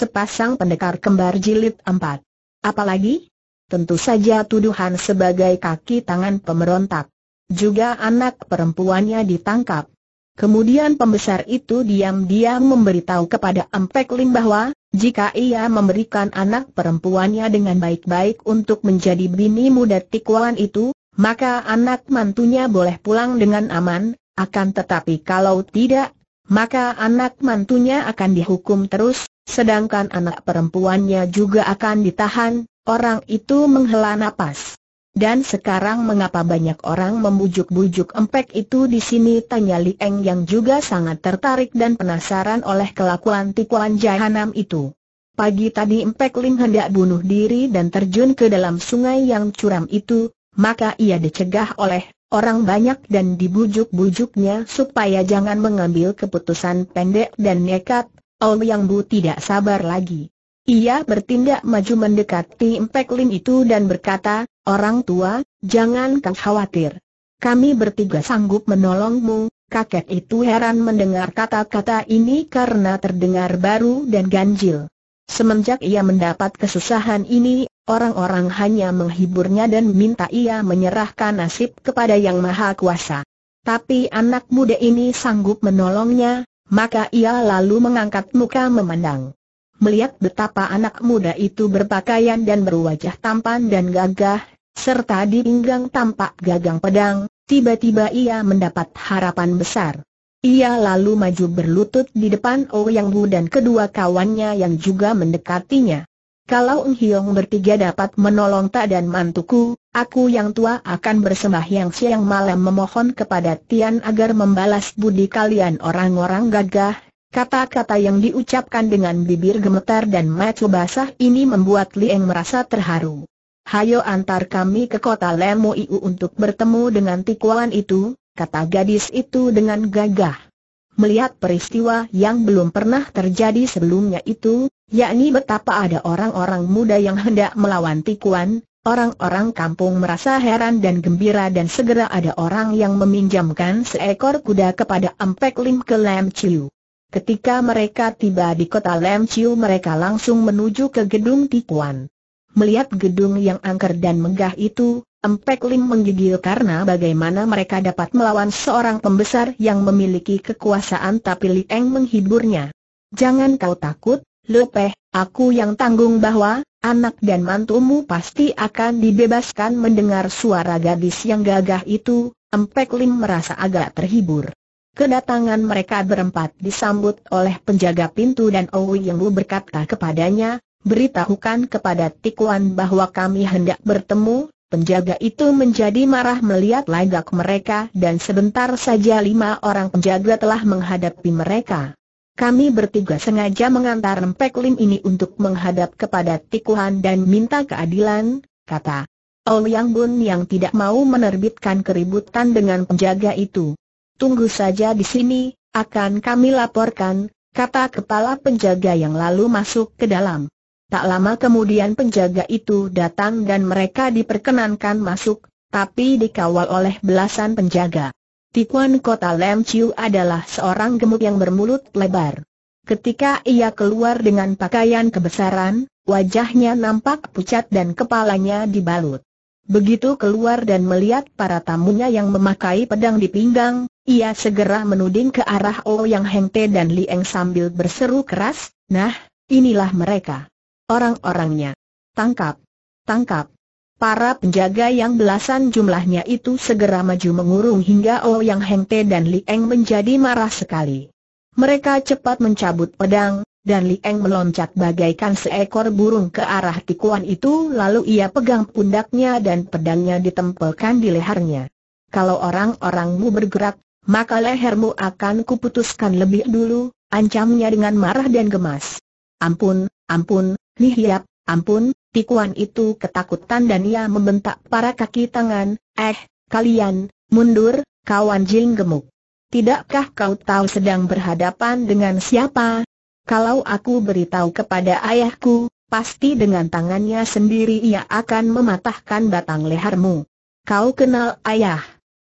Sepasang Pendekar Kembar Jilid 4. Apalagi? Tentu saja tuduhan sebagai kaki tangan pemberontak. Juga anak perempuannya ditangkap. Kemudian pembesar itu diam-diam memberitahu kepada Empek Lim bahwa, jika ia memberikan anak perempuannya dengan baik-baik untuk menjadi bini muda Tikuan itu, maka anak mantunya boleh pulang dengan aman, akan tetapi kalau tidak, maka anak mantunya akan dihukum terus, sedangkan anak perempuannya juga akan ditahan. Orang itu menghela napas. Dan sekarang mengapa banyak orang membujuk-bujuk Empek itu di sini? Tanya Li Eng yang juga sangat tertarik dan penasaran oleh kelakuan Tikuan jahanam itu. Pagi tadi Empek Lim hendak bunuh diri dan terjun ke dalam sungai yang curam itu, maka ia dicegah oleh orang banyak dan dibujuk-bujuknya supaya jangan mengambil keputusan pendek dan nekat. Ouyang Bu tidak sabar lagi. Ia bertindak maju mendekati Empek Lim itu dan berkata, "Orang tua, jangan kau khawatir. Kami bertiga sanggup menolongmu." Kakek itu heran mendengar kata-kata ini karena terdengar baru dan ganjil. Semenjak ia mendapat kesusahan ini, orang-orang hanya menghiburnya dan minta ia menyerahkan nasib kepada Yang Maha Kuasa. Tapi anak muda ini sanggup menolongnya, maka ia lalu mengangkat muka memandang. Melihat betapa anak muda itu berpakaian dan berwajah tampan dan gagah, serta di pinggang tampak gagang pedang, tiba-tiba ia mendapat harapan besar. Ia lalu maju berlutut di depan Ouyang Bu dan kedua kawannya yang juga mendekatinya. "Kalau Eng Hiong bertiga dapat menolong tak dan mantuku, aku yang tua akan bersembahyang siang malam memohon kepada Tian agar membalas budi kalian orang-orang gagah." Kata-kata yang diucapkan dengan bibir gemetar dan mata basah ini membuat Li Eng merasa terharu. "Hayo antar kami ke kota Lemo Iu untuk bertemu dengan Tikuan itu," kata gadis itu dengan gagah. Melihat peristiwa yang belum pernah terjadi sebelumnya itu, yakni betapa ada orang-orang muda yang hendak melawan Tikuan, orang-orang kampung merasa heran dan gembira dan segera ada orang yang meminjamkan seekor kuda kepada Empek Lim ke Lam Chiu. Ketika mereka tiba di kota Lam Chiu, mereka langsung menuju ke gedung Tikuan. Melihat gedung yang angker dan megah itu, Empek Lim menggigil karena bagaimana mereka dapat melawan seorang pembesar yang memiliki kekuasaan, tapi Li Eng menghiburnya. "Jangan kau takut, Lopeh, aku yang tanggung bahwa anak dan mantumu pasti akan dibebaskan." Mendengar suara gadis yang gagah itu, Empek Lim merasa agak terhibur. Kedatangan mereka berempat disambut oleh penjaga pintu dan Ouyang Bu berkata kepadanya, "Beritahukan kepada Tikuan bahwa kami hendak bertemu." Penjaga itu menjadi marah melihat lagak mereka dan sebentar saja 5 orang penjaga telah menghadapi mereka. "Kami bertiga sengaja mengantar Empek Lim ini untuk menghadap kepada Tikuan dan minta keadilan," kata Ouyang Bun yang tidak mau menerbitkan keributan dengan penjaga itu. "Tunggu saja di sini, akan kami laporkan," kata kepala penjaga yang lalu masuk ke dalam. Tak lama kemudian penjaga itu datang dan mereka diperkenankan masuk, tapi dikawal oleh belasan penjaga. Tikuan kota Lam Chiu adalah seorang gemuk yang bermulut lebar. Ketika ia keluar dengan pakaian kebesaran, wajahnya nampak pucat dan kepalanya dibalut. Begitu keluar dan melihat para tamunya yang memakai pedang di pinggang, ia segera menuding ke arah Ouyang Hengte dan Li Eng sambil berseru keras, "Nah, inilah mereka. Orang-orangnya. Tangkap! Tangkap!" Para penjaga yang belasan jumlahnya itu segera maju mengurung hingga Ouyang Hengte dan Li Eng menjadi marah sekali. Mereka cepat mencabut pedang, dan Li Eng meloncat bagaikan seekor burung ke arah Tikuan itu, lalu ia pegang pundaknya dan pedangnya ditempelkan di lehernya. "Kalau orang-orangmu bergerak, maka lehermu akan kuputuskan lebih dulu," ancamnya dengan marah dan gemas. "Ampun, ampun, nihiap, ampun!" Tikuan itu ketakutan dan ia membentak para kaki tangan, "Kalian, mundur, kawan jin gemuk. Tidakkah kau tahu sedang berhadapan dengan siapa? Kalau aku beritahu kepada ayahku, pasti dengan tangannya sendiri ia akan mematahkan batang lehermu. Kau kenal ayah?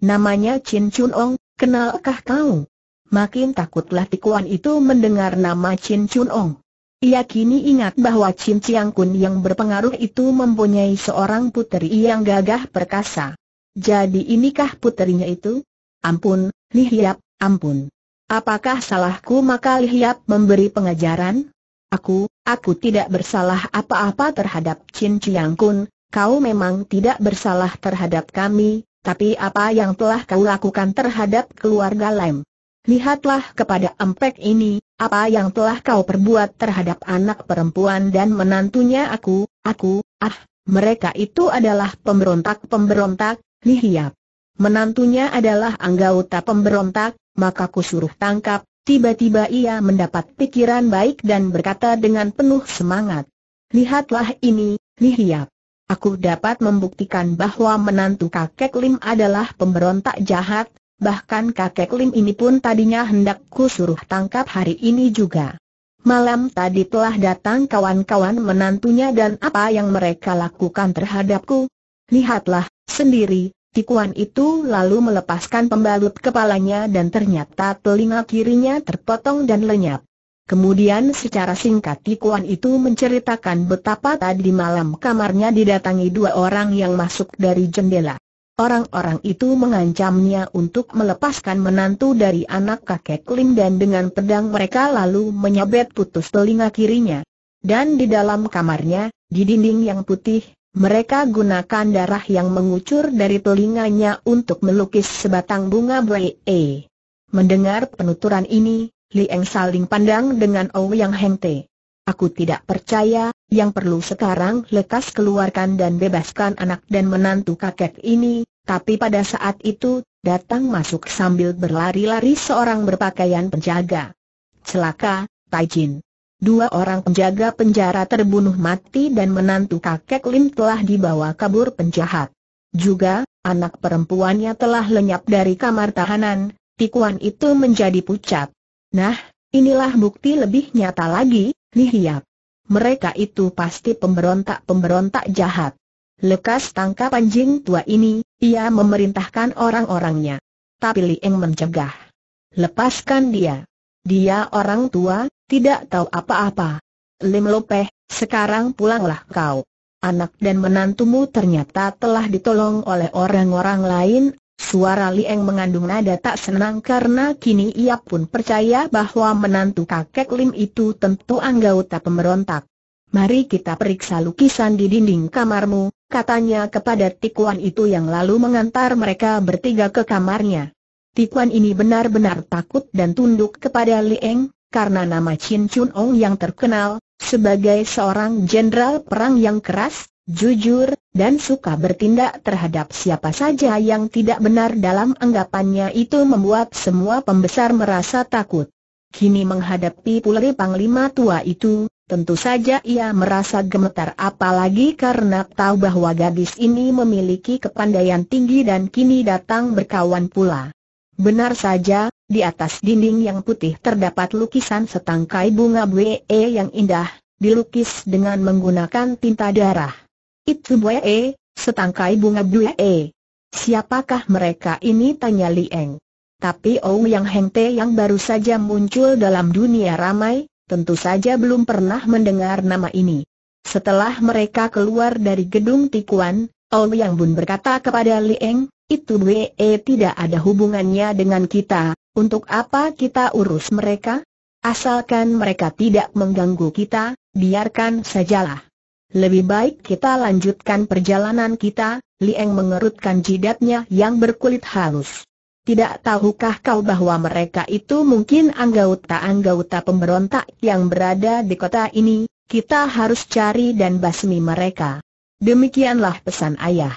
Namanya Chin Chun Ong, kenalkah kau?" Makin takutlah Tikuan itu mendengar nama Chin Chun Ong. Ia kini ingat bahwa Chin Chiang Kun yang berpengaruh itu mempunyai seorang puteri yang gagah perkasa. Jadi inikah puterinya itu? Ampun, Li Hiap, ampun. Apakah salahku? Maka Li Hiap memberi pengajaran. Aku tidak bersalah apa-apa terhadap Chin Chiang Kun. Kau memang tidak bersalah terhadap kami, tapi apa yang telah kau lakukan terhadap keluarga Lam? Lihatlah kepada Empek ini, apa yang telah kau perbuat terhadap anak perempuan dan menantunya aku, mereka itu adalah pemberontak-pemberontak, Li Hiap. Menantunya adalah anggota pemberontak, maka kusuruh tangkap. Tiba-tiba ia mendapat pikiran baik dan berkata dengan penuh semangat, lihatlah ini, Li Hiap. Aku dapat membuktikan bahwa menantu kakek Lim adalah pemberontak jahat. Bahkan kakek Lim ini pun tadinya hendak ku suruh tangkap hari ini juga. Malam tadi telah datang kawan-kawan menantunya dan apa yang mereka lakukan terhadapku? Lihatlah sendiri, Tikuan itu lalu melepaskan pembalut kepalanya dan ternyata telinga kirinya terpotong dan lenyap. Kemudian secara singkat Tikuan itu menceritakan betapa tadi malam kamarnya didatangi dua orang yang masuk dari jendela. Orang-orang itu mengancamnya untuk melepaskan menantu dari anak kakek Lim dan dengan pedang mereka lalu menyabet putus telinga kirinya. Dan di dalam kamarnya, di dinding yang putih, mereka gunakan darah yang mengucur dari telinganya untuk melukis sebatang bunga bee. Mendengar penuturan ini, Li Eng saling pandang dengan Ouyang Hengte. Aku tidak percaya. Yang perlu sekarang lekas keluarkan dan bebaskan anak dan menantu kakek ini. Tapi pada saat itu, datang masuk sambil berlari-lari seorang berpakaian penjaga. Celaka, Taijin. Dua orang penjaga penjara terbunuh mati dan menantu kakek Lim telah dibawa kabur penjahat. Juga, anak perempuannya telah lenyap dari kamar tahanan. Tikuan itu menjadi pucat. Nah, inilah bukti lebih nyata lagi, Li Hiap. Mereka itu pasti pemberontak-pemberontak jahat. Lekas tangkap anjing tua ini, ia memerintahkan orang-orangnya. Tapi Li Eng mencegah. Lepaskan dia. Dia orang tua, tidak tahu apa-apa. Lim Lopeh, sekarang pulanglah kau. Anak dan menantumu ternyata telah ditolong oleh orang-orang lain. Suara Li Eng mengandung nada tak senang karena kini ia pun percaya bahwa menantu kakek Lim itu tentu anggota pemberontak. Mari kita periksa lukisan di dinding kamarmu, katanya kepada Tikuan itu yang lalu mengantar mereka bertiga ke kamarnya. Tikuan ini benar-benar takut dan tunduk kepada Li Eng, karena nama Chin Chun Ong yang terkenal sebagai seorang jenderal perang yang keras, jujur, dan suka bertindak terhadap siapa saja yang tidak benar dalam anggapannya itu membuat semua pembesar merasa takut. Kini menghadapi putri panglima tua itu, tentu saja ia merasa gemetar apalagi karena tahu bahwa gadis ini memiliki kepandaian tinggi dan kini datang berkawan pula. Benar saja, di atas dinding yang putih terdapat lukisan setangkai bunga bee yang indah, dilukis dengan menggunakan tinta darah. Itu bue, setangkai bunga bue. Siapakah mereka ini? Tanya Li Eng. Tapi Ouyang Hengte yang baru saja muncul dalam dunia ramai, tentu saja belum pernah mendengar nama ini. Setelah mereka keluar dari gedung Tikuan, Ouyang Bun berkata kepada Li Eng, itu bue tidak ada hubungannya dengan kita, untuk apa kita urus mereka? Asalkan mereka tidak mengganggu kita, biarkan sajalah. Lebih baik kita lanjutkan perjalanan kita. Li Eng mengerutkan jidatnya yang berkulit halus. Tidak tahukah kau bahwa mereka itu mungkin anggota-anggota pemberontak yang berada di kota ini? Kita harus cari dan basmi mereka. Demikianlah pesan ayah.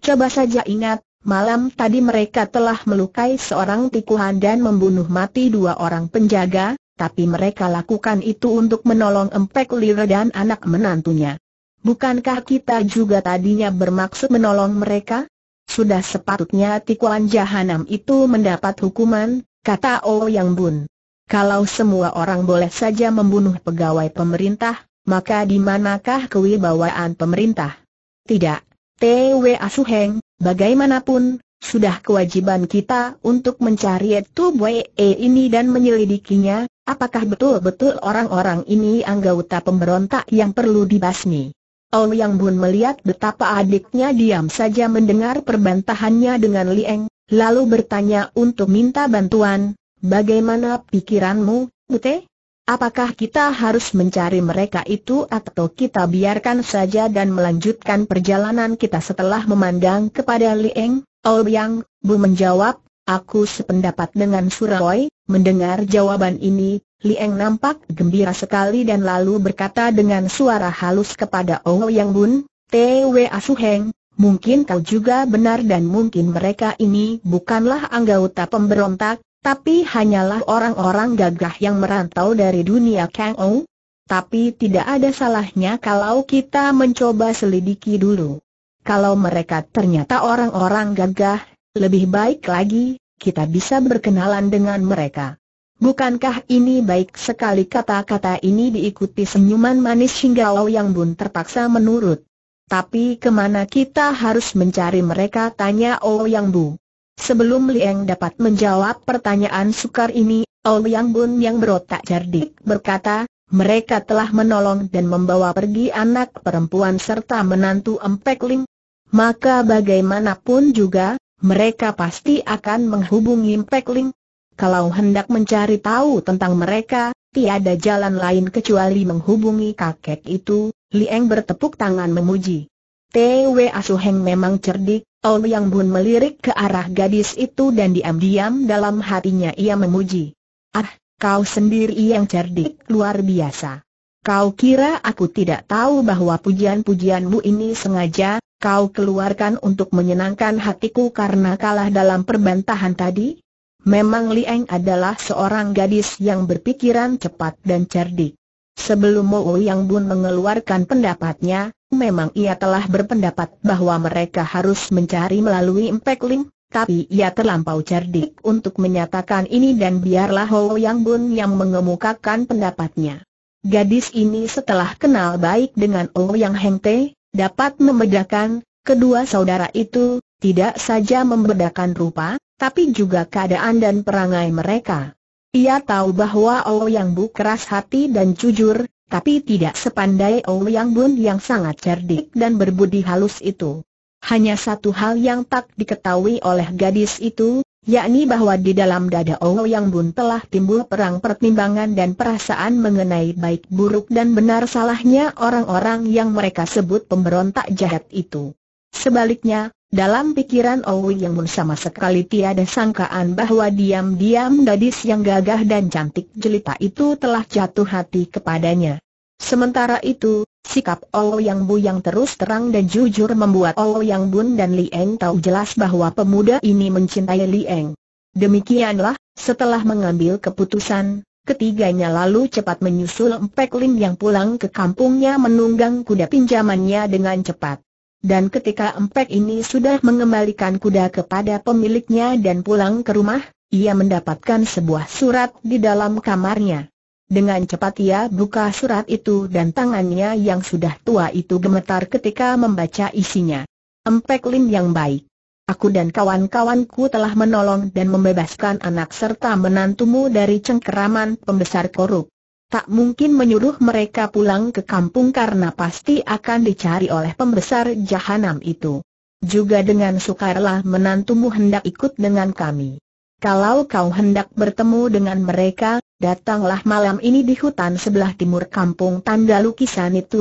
Coba saja ingat, malam tadi mereka telah melukai seorang tikuan dan membunuh mati dua orang penjaga. Tapi mereka lakukan itu untuk menolong Empek Lir dan anak menantunya. Bukankah kita juga tadinya bermaksud menolong mereka? Sudah sepatutnya Tikuan Jahanam itu mendapat hukuman, kata Ouyang Bun. Kalau semua orang boleh saja membunuh pegawai pemerintah, maka di manakah kewibawaan pemerintah? Tidak, T.W.A. Suheng, bagaimanapun, sudah kewajiban kita untuk mencari itu bue ini dan menyelidikinya. Apakah betul-betul orang-orang ini anggota pemberontak yang perlu dibasmi? Ouyang Bun melihat betapa adiknya diam saja mendengar perbantahannya dengan Li Eng, lalu bertanya untuk minta bantuan, "Bagaimana pikiranmu, Bute? Apakah kita harus mencari mereka itu atau kita biarkan saja dan melanjutkan perjalanan kita?" Setelah memandang kepada Li Eng, Ouyang Bu menjawab, "Aku sependapat dengan Suroi." Mendengar jawaban ini, Li Eng nampak gembira sekali dan lalu berkata dengan suara halus kepada Ouyang Bun, "Twa Suheng, mungkin kau juga benar dan mungkin mereka ini bukanlah anggota pemberontak, tapi hanyalah orang-orang gagah yang merantau dari dunia Kang Ou. Tapi tidak ada salahnya kalau kita mencoba selidiki dulu. Kalau mereka ternyata orang-orang gagah, lebih baik lagi kita bisa berkenalan dengan mereka. Bukankah ini baik sekali?" Kata-kata ini diikuti senyuman manis hingga Ouyang Bun terpaksa menurut. "Tapi kemana kita harus mencari mereka?" tanya Ouyang Bu. Sebelum Li Eng dapat menjawab pertanyaan sukar ini, Ouyang Bun yang berotak cerdik berkata, "Mereka telah menolong dan membawa pergi anak perempuan serta menantu Empek Lim. Maka bagaimanapun juga, mereka pasti akan menghubungi Empek Lim. Kalau hendak mencari tahu tentang mereka, tiada jalan lain kecuali menghubungi kakek itu." Li Eng bertepuk tangan memuji. "Twa Suheng memang cerdik." Ouyang Bun melirik ke arah gadis itu dan diam-diam dalam hatinya ia memuji. "Ah, kau sendiri yang cerdik luar biasa. Kau kira aku tidak tahu bahwa pujian-pujianmu ini sengaja kau keluarkan untuk menyenangkan hatiku karena kalah dalam perbantahan tadi?" Memang Li Eng adalah seorang gadis yang berpikiran cepat dan cerdik. Sebelum Ouyang Bun mengeluarkan pendapatnya, memang ia telah berpendapat bahwa mereka harus mencari melalui Empek Lim, tapi ia terlampau cerdik untuk menyatakan ini dan biarlah Ouyang Bun yang mengemukakan pendapatnya. Gadis ini setelah kenal baik dengan Ouyang Hengte, dapat membedakan kedua saudara itu, tidak saja membedakan rupa, tapi juga keadaan dan perangai mereka. Ia tahu bahwa Ouyang Bu keras hati dan jujur, tapi tidak sepandai Ouyang Bun yang sangat cerdik dan berbudi halus itu. Hanya satu hal yang tak diketahui oleh gadis itu, yakni bahwa di dalam dada Ouyang Bun telah timbul perang pertimbangan dan perasaan mengenai baik buruk dan benar salahnya orang-orang yang mereka sebut pemberontak jahat itu. Sebaliknya, dalam pikiran Ouyang Bun sama sekali tiada sangkaan bahwa diam-diam gadis yang gagah dan cantik jelita itu telah jatuh hati kepadanya. Sementara itu, sikap Ouyang Bu yang terus terang dan jujur membuat Ouyang Bun dan Li Eng tahu jelas bahwa pemuda ini mencintai Li Eng. Demikianlah, setelah mengambil keputusan, ketiganya lalu cepat menyusul Empek Lim yang pulang ke kampungnya menunggang kuda pinjamannya dengan cepat. Dan ketika Empek ini sudah mengembalikan kuda kepada pemiliknya dan pulang ke rumah, ia mendapatkan sebuah surat di dalam kamarnya. Dengan cepat ia buka surat itu dan tangannya yang sudah tua itu gemetar ketika membaca isinya. "Empek Lim yang baik, aku dan kawan-kawanku telah menolong dan membebaskan anak serta menantumu dari cengkeraman pembesar korup. Tak mungkin menyuruh mereka pulang ke kampung karena pasti akan dicari oleh pembesar jahanam itu. Juga dengan sukarlah menantumu hendak ikut dengan kami. Kalau kau hendak bertemu dengan mereka, datanglah malam ini di hutan sebelah timur kampung." Tanda lukisan itu.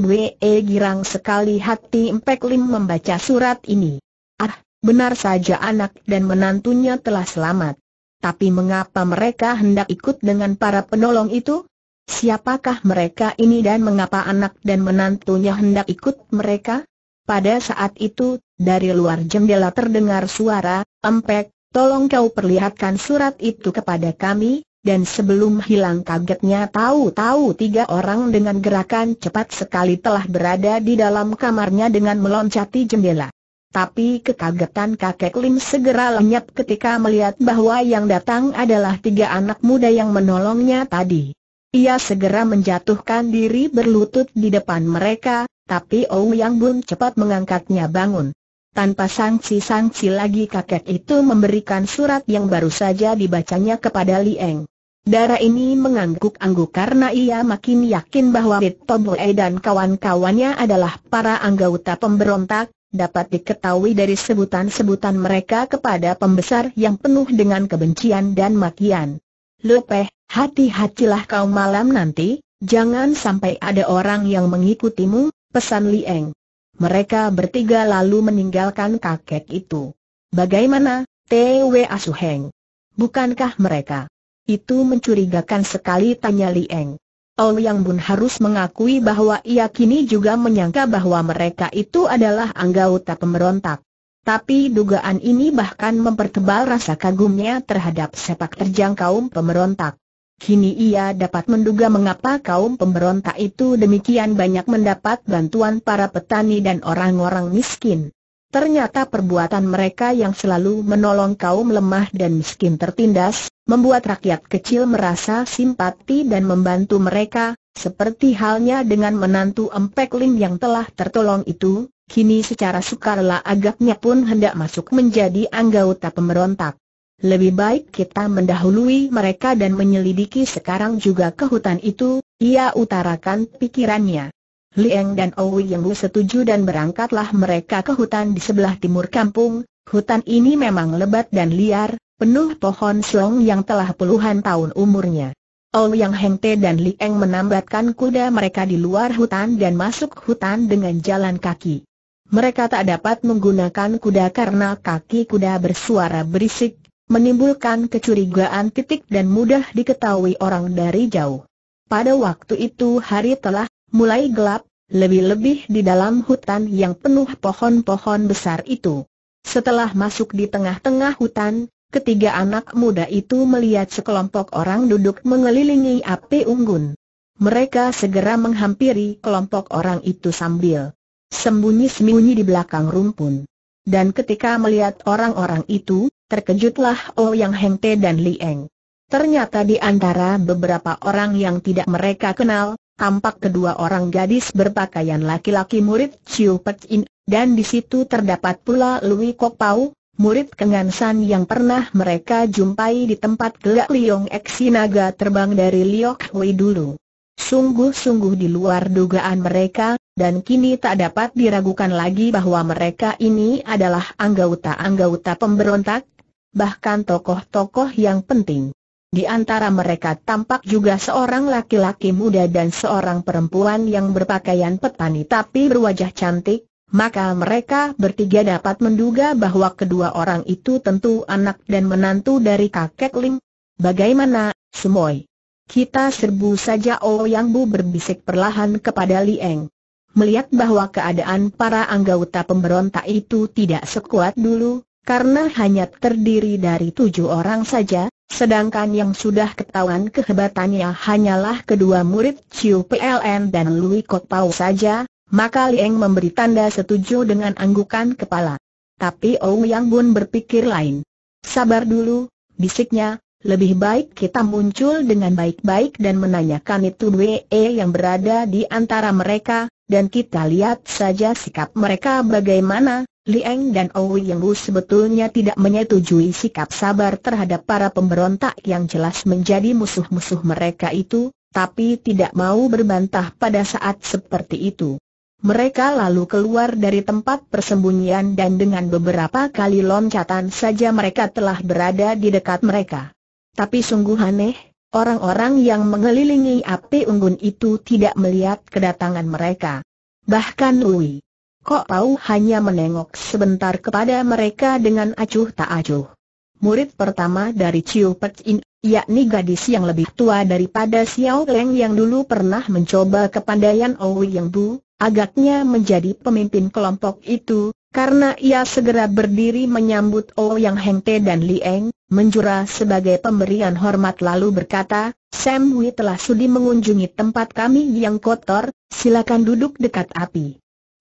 Girang sekali hati Empek Lim membaca surat ini. Ah, benar saja anak dan menantunya telah selamat. Tapi mengapa mereka hendak ikut dengan para penolong itu? Siapakah mereka ini dan mengapa anak dan menantunya hendak ikut mereka? Pada saat itu, dari luar jendela terdengar suara, "Empek, tolong kau perlihatkan surat itu kepada kami." Dan sebelum hilang kagetnya, tahu-tahu tiga orang dengan gerakan cepat sekali telah berada di dalam kamarnya dengan meloncati jendela. Tapi kekagetan kakek Lim segera lenyap ketika melihat bahwa yang datang adalah tiga anak muda yang menolongnya tadi. Ia segera menjatuhkan diri berlutut di depan mereka, tapi Ouyang Bun cepat mengangkatnya bangun. Tanpa sangsi-sangsi lagi kakek itu memberikan surat yang baru saja dibacanya kepada Li Eng. Darah ini mengangguk-angguk karena ia makin yakin bahwa Toboe dan kawan-kawannya adalah para anggota pemberontak. Dapat diketahui dari sebutan-sebutan mereka kepada pembesar yang penuh dengan kebencian dan makian. Lopeh, hati-hatilah kau malam nanti, jangan sampai ada orang yang mengikutimu, pesan Li Eng. Mereka bertiga lalu meninggalkan kakek itu. Bagaimana, T.W. Asuheng? Bukankah mereka? Itu mencurigakan sekali, tanya Li Eng. Ouyang Bun harus mengakui bahwa ia kini juga menyangka bahwa mereka itu adalah anggota pemberontak. Tapi dugaan ini bahkan mempertebal rasa kagumnya terhadap sepak terjang kaum pemberontak. Kini ia dapat menduga mengapa kaum pemberontak itu demikian banyak mendapat bantuan para petani dan orang-orang miskin. Ternyata perbuatan mereka yang selalu menolong kaum lemah dan miskin tertindas, membuat rakyat kecil merasa simpati dan membantu mereka, seperti halnya dengan menantu Empek Lim yang telah tertolong itu, kini secara sukarela agaknya pun hendak masuk menjadi anggota pemberontak. Lebih baik kita mendahului mereka dan menyelidiki sekarang juga ke hutan itu, ia utarakan pikirannya. Li Eng dan Ouyang Bu setuju dan berangkatlah mereka ke hutan di sebelah timur kampung. Hutan ini memang lebat dan liar, penuh pohon selong yang telah puluhan tahun umurnya. Ouyang Hengte dan Li Eng menambatkan kuda mereka di luar hutan dan masuk hutan dengan jalan kaki. Mereka tak dapat menggunakan kuda karena kaki kuda bersuara berisik, menimbulkan kecurigaan dan mudah diketahui orang dari jauh. Pada waktu itu hari telah mulai gelap, lebih-lebih di dalam hutan yang penuh pohon-pohon besar itu. Setelah masuk di tengah-tengah hutan, ketiga anak muda itu melihat sekelompok orang duduk mengelilingi api unggun. Mereka segera menghampiri kelompok orang itu sambil sembunyi-sembunyi di belakang rumpun. Dan ketika melihat orang-orang itu, terkejutlah Ouyang Hengte dan Li Eng. Ternyata di antara beberapa orang yang tidak mereka kenal, tampak kedua orang gadis berpakaian laki-laki murid Chiu Pek In, dan di situ terdapat pula Lui Kok Pau, murid Kengan San yang pernah mereka jumpai di tempat gelak Liong Eksinaga terbang dari Liok Hui dulu. Sungguh-sungguh di luar dugaan mereka, dan kini tak dapat diragukan lagi bahwa mereka ini adalah anggota-anggota pemberontak, bahkan tokoh-tokoh yang penting. Di antara mereka tampak juga seorang laki-laki muda dan seorang perempuan yang berpakaian petani tapi berwajah cantik, maka mereka bertiga dapat menduga bahwa kedua orang itu tentu anak dan menantu dari kakek Lim. Bagaimana, Sumoy? Kita serbu saja, Ouyang Bu berbisik perlahan kepada Li Eng. Melihat bahwa keadaan para anggota pemberontak itu tidak sekuat dulu, karena hanya terdiri dari 7 orang saja, sedangkan yang sudah ketahuan kehebatannya hanyalah kedua murid Chiu PLN dan Lui Kok Pau saja, maka Li Eng memberi tanda setuju dengan anggukan kepala. Tapi Ouyang Bun berpikir lain. Sabar dulu, bisiknya, lebih baik kita muncul dengan baik-baik dan menanyakan itu WE yang berada di antara mereka, dan kita lihat saja sikap mereka bagaimana. Li Eng dan Ouyang Bu sebetulnya tidak menyetujui sikap sabar terhadap para pemberontak yang jelas menjadi musuh-musuh mereka itu, tapi tidak mau berbantah pada saat seperti itu. Mereka lalu keluar dari tempat persembunyian dan dengan beberapa kali loncatan saja mereka telah berada di dekat mereka. Tapi sungguh aneh, orang-orang yang mengelilingi api unggun itu tidak melihat kedatangan mereka. Bahkan Lui Kok Pau hanya menengok sebentar kepada mereka dengan acuh tak acuh. Murid pertama dari Chiu Pek In, yakni gadis yang lebih tua daripada Xiao Leng yang dulu pernah mencoba kepandaian Ouyang Bu, agaknya menjadi pemimpin kelompok itu, karena ia segera berdiri menyambut Ouyang Hengte dan Li Eng, menjura sebagai pemberian hormat lalu berkata, Sam Hui telah sudi mengunjungi tempat kami yang kotor, silakan duduk dekat api.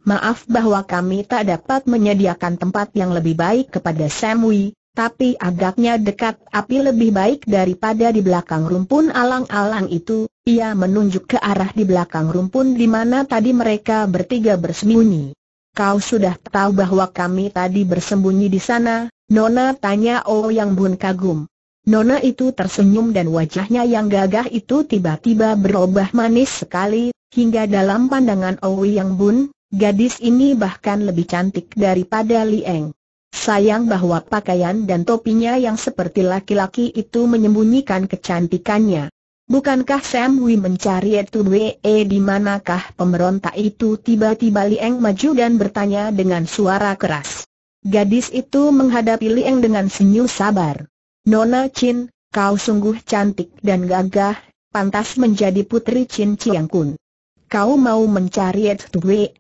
Maaf bahwa kami tak dapat menyediakan tempat yang lebih baik kepada Sam Hui, tapi agaknya dekat api lebih baik daripada di belakang rumpun alang-alang itu. Ia menunjuk ke arah di belakang rumpun di mana tadi mereka bertiga bersembunyi. Kau sudah tahu bahwa kami tadi bersembunyi di sana, Nona? Tanya Ouyang Bun kagum. Nona itu tersenyum dan wajahnya yang gagah itu tiba-tiba berubah manis sekali, hingga dalam pandangan Ouyang Bun, gadis ini bahkan lebih cantik daripada Li Eng. Sayang bahwa pakaian dan topinya yang seperti laki-laki itu menyembunyikan kecantikannya. Bukankah Sam Hui mencari Etue? Di manakah pemberontak itu? Tiba-tiba Li Eng maju dan bertanya dengan suara keras. Gadis itu menghadapi Li Eng dengan senyum sabar. Nona Chin, kau sungguh cantik dan gagah, pantas menjadi putri Chin Chiang Kun. Kau mau mencari Etue?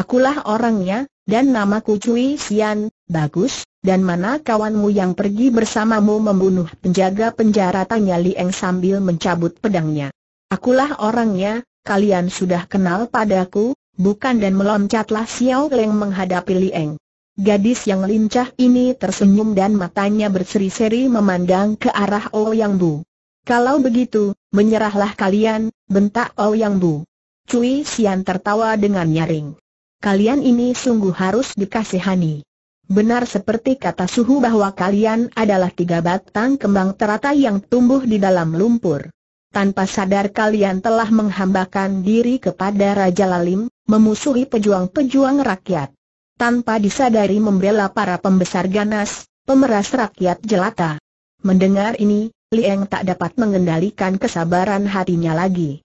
Akulah orangnya, dan namaku Cui Xian. Bagus, dan mana kawanmu yang pergi bersamamu membunuh penjaga penjara? Tanya Li Eng sambil mencabut pedangnya. Akulah orangnya, kalian sudah kenal padaku, bukan? Dan meloncatlah Xiao Leng menghadapi Li Eng. Gadis yang lincah ini tersenyum dan matanya berseri-seri memandang ke arah Ouyang Bu. Kalau begitu, menyerahlah kalian, bentak Ouyang Bu. Cui Xian tertawa dengan nyaring. Kalian ini sungguh harus dikasihani. Benar seperti kata suhu bahwa kalian adalah tiga batang kembang teratai yang tumbuh di dalam lumpur. Tanpa sadar kalian telah menghambakan diri kepada Raja Lalim, memusuhi pejuang-pejuang rakyat. Tanpa disadari membela para pembesar ganas, pemeras rakyat jelata. Mendengar ini, Li Eng tak dapat mengendalikan kesabaran hatinya lagi.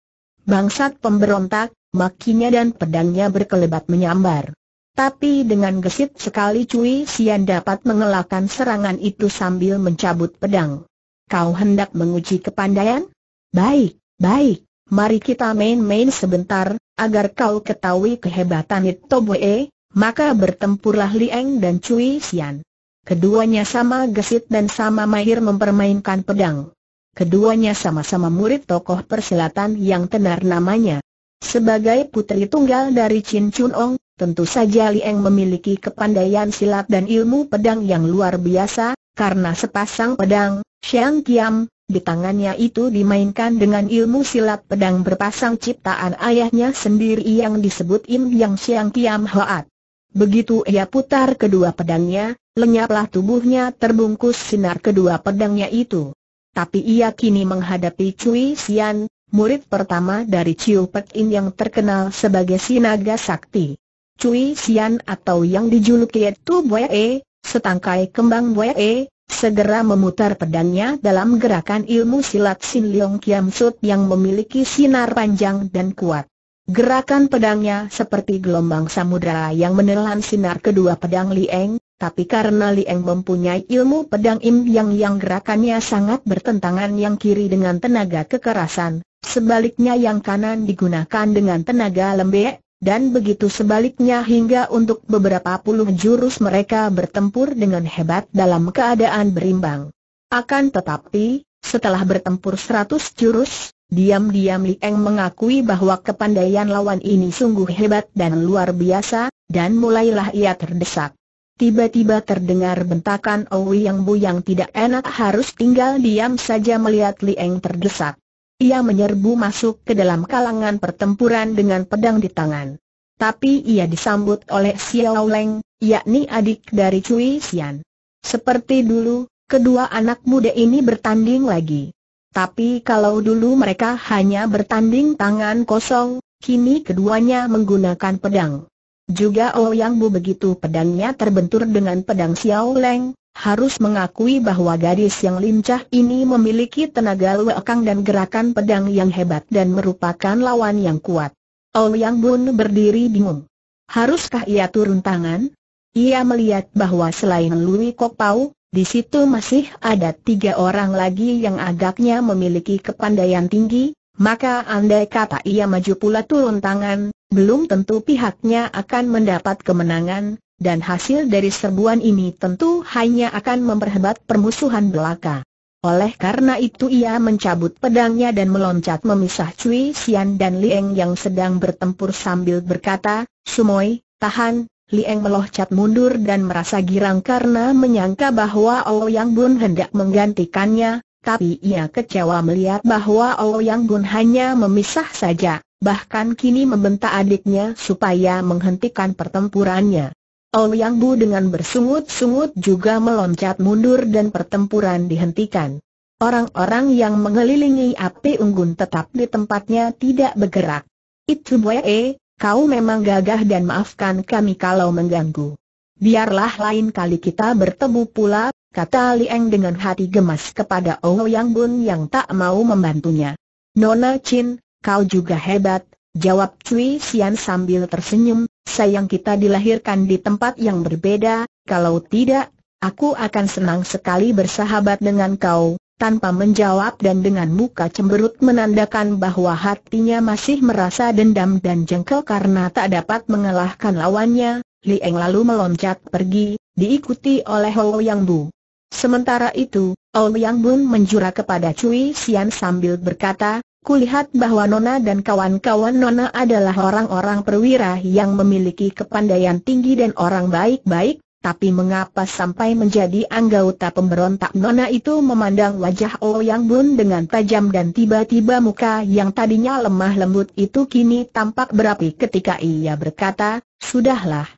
Bangsat pemberontak, makinya dan pedangnya berkelebat menyambar. Tapi dengan gesit sekali Cui Xian dapat mengelakkan serangan itu sambil mencabut pedang. Kau hendak menguji kepandaian? Baik, baik, mari kita main-main sebentar, agar kau ketahui kehebatan Itoboe. Maka bertempurlah Li Eng dan Cui Xian. Keduanya sama gesit dan sama mahir mempermainkan pedang. Keduanya sama-sama murid tokoh persilatan yang tenar namanya. Sebagai putri tunggal dari Chin Chun Ong, tentu saja Li Eng memiliki kepandaian silat dan ilmu pedang yang luar biasa, karena sepasang pedang, Shiang Kiam, di tangannya itu dimainkan dengan ilmu silat pedang berpasang ciptaan ayahnya sendiri yang disebut Im Yang Shiang Kiam Hoat. Begitu ia putar kedua pedangnya, lenyaplah tubuhnya terbungkus sinar kedua pedangnya itu. Tapi ia kini menghadapi Cui Xian, murid pertama dari Chiu Pek In yang terkenal sebagai si naga sakti. Cui Xian atau yang dijuluki itu Boe, setangkai kembang Boe, segera memutar pedangnya dalam gerakan ilmu silat Sin Liong Kiam Sut yang memiliki sinar panjang dan kuat. Gerakan pedangnya seperti gelombang samudera yang menelan sinar kedua pedang Li Eng, tapi karena Li Eng mempunyai ilmu pedang Im yang gerakannya sangat bertentangan, yang kiri dengan tenaga kekerasan, sebaliknya yang kanan digunakan dengan tenaga lembek. Dan begitu sebaliknya hingga untuk beberapa puluh jurus mereka bertempur dengan hebat dalam keadaan berimbang. Akan tetapi, setelah bertempur 100 jurus, diam-diam Li Eng mengakui bahwa kepandaian lawan ini sungguh hebat dan luar biasa, dan mulailah ia terdesak. Tiba-tiba terdengar bentakan Ouyang Bu yang tidak enak harus tinggal diam saja melihat Li Eng terdesak. Ia menyerbu masuk ke dalam kalangan pertempuran dengan pedang di tangan. Tapi ia disambut oleh Xiao Leng, yakni adik dari Cui Xian. Seperti dulu, kedua anak muda ini bertanding lagi. Tapi kalau dulu mereka hanya bertanding tangan kosong, kini keduanya menggunakan pedang. Juga Ouyang Bu begitu pedangnya terbentur dengan pedang Xiao Leng, harus mengakui bahwa gadis yang lincah ini memiliki tenaga lekang dan gerakan pedang yang hebat dan merupakan lawan yang kuat. Ouyang Bun berdiri bingung. Haruskah ia turun tangan? Ia melihat bahwa selain Lui Kok Pau, di situ masih ada tiga orang lagi yang agaknya memiliki kepandaian tinggi, maka andai kata ia maju pula turun tangan, belum tentu pihaknya akan mendapat kemenangan. Dan hasil dari serbuan ini tentu hanya akan memperhebat permusuhan belaka. Oleh karena itu ia mencabut pedangnya dan meloncat memisah Cui Xian dan Li Eng yang sedang bertempur sambil berkata, "Sumoi, tahan!" Li Eng meloncat mundur dan merasa girang karena menyangka bahwa Ouyang Bun hendak menggantikannya, tapi ia kecewa melihat bahwa Ouyang Bun hanya memisah saja, bahkan kini membentak adiknya supaya menghentikan pertempurannya. Ouyang Bu dengan bersungut-sungut juga meloncat mundur dan pertempuran dihentikan. Orang-orang yang mengelilingi api unggun tetap di tempatnya tidak bergerak. Itu Boye, kau memang gagah dan maafkan kami kalau mengganggu. Biarlah lain kali kita bertemu pula, kata Li Eng dengan hati gemas kepada Ouyang Bun yang tak mau membantunya. Nona Chin, kau juga hebat, jawab Cui Xian sambil tersenyum. Sayang kita dilahirkan di tempat yang berbeda, kalau tidak, aku akan senang sekali bersahabat dengan kau. Tanpa menjawab dan dengan muka cemberut menandakan bahwa hatinya masih merasa dendam dan jengkel karena tak dapat mengalahkan lawannya, Li Eng lalu meloncat pergi, diikuti oleh Ouyang Bu. Sementara itu, Ouyang Bun menjura kepada Cui Xian sambil berkata, kulihat bahwa Nona dan kawan-kawan Nona adalah orang-orang perwira yang memiliki kepandaian tinggi dan orang baik-baik, tapi mengapa sampai menjadi anggota pemberontak? Nona itu memandang wajah Ouyang Bun dengan tajam dan tiba-tiba muka yang tadinya lemah lembut itu kini tampak berapi ketika ia berkata, sudahlah.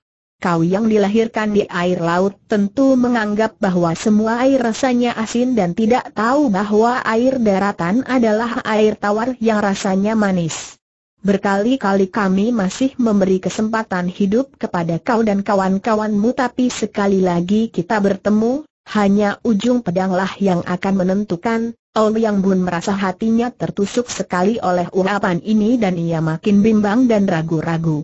Kau yang dilahirkan di air laut tentu menganggap bahwa semua air rasanya asin dan tidak tahu bahwa air daratan adalah air tawar yang rasanya manis. Berkali-kali kami masih memberi kesempatan hidup kepada kau dan kawan-kawanmu, tapi sekali lagi kita bertemu, hanya ujung pedanglah yang akan menentukan. Ouyang Bun merasa hatinya tertusuk sekali oleh ungkapan ini dan ia makin bimbang dan ragu-ragu.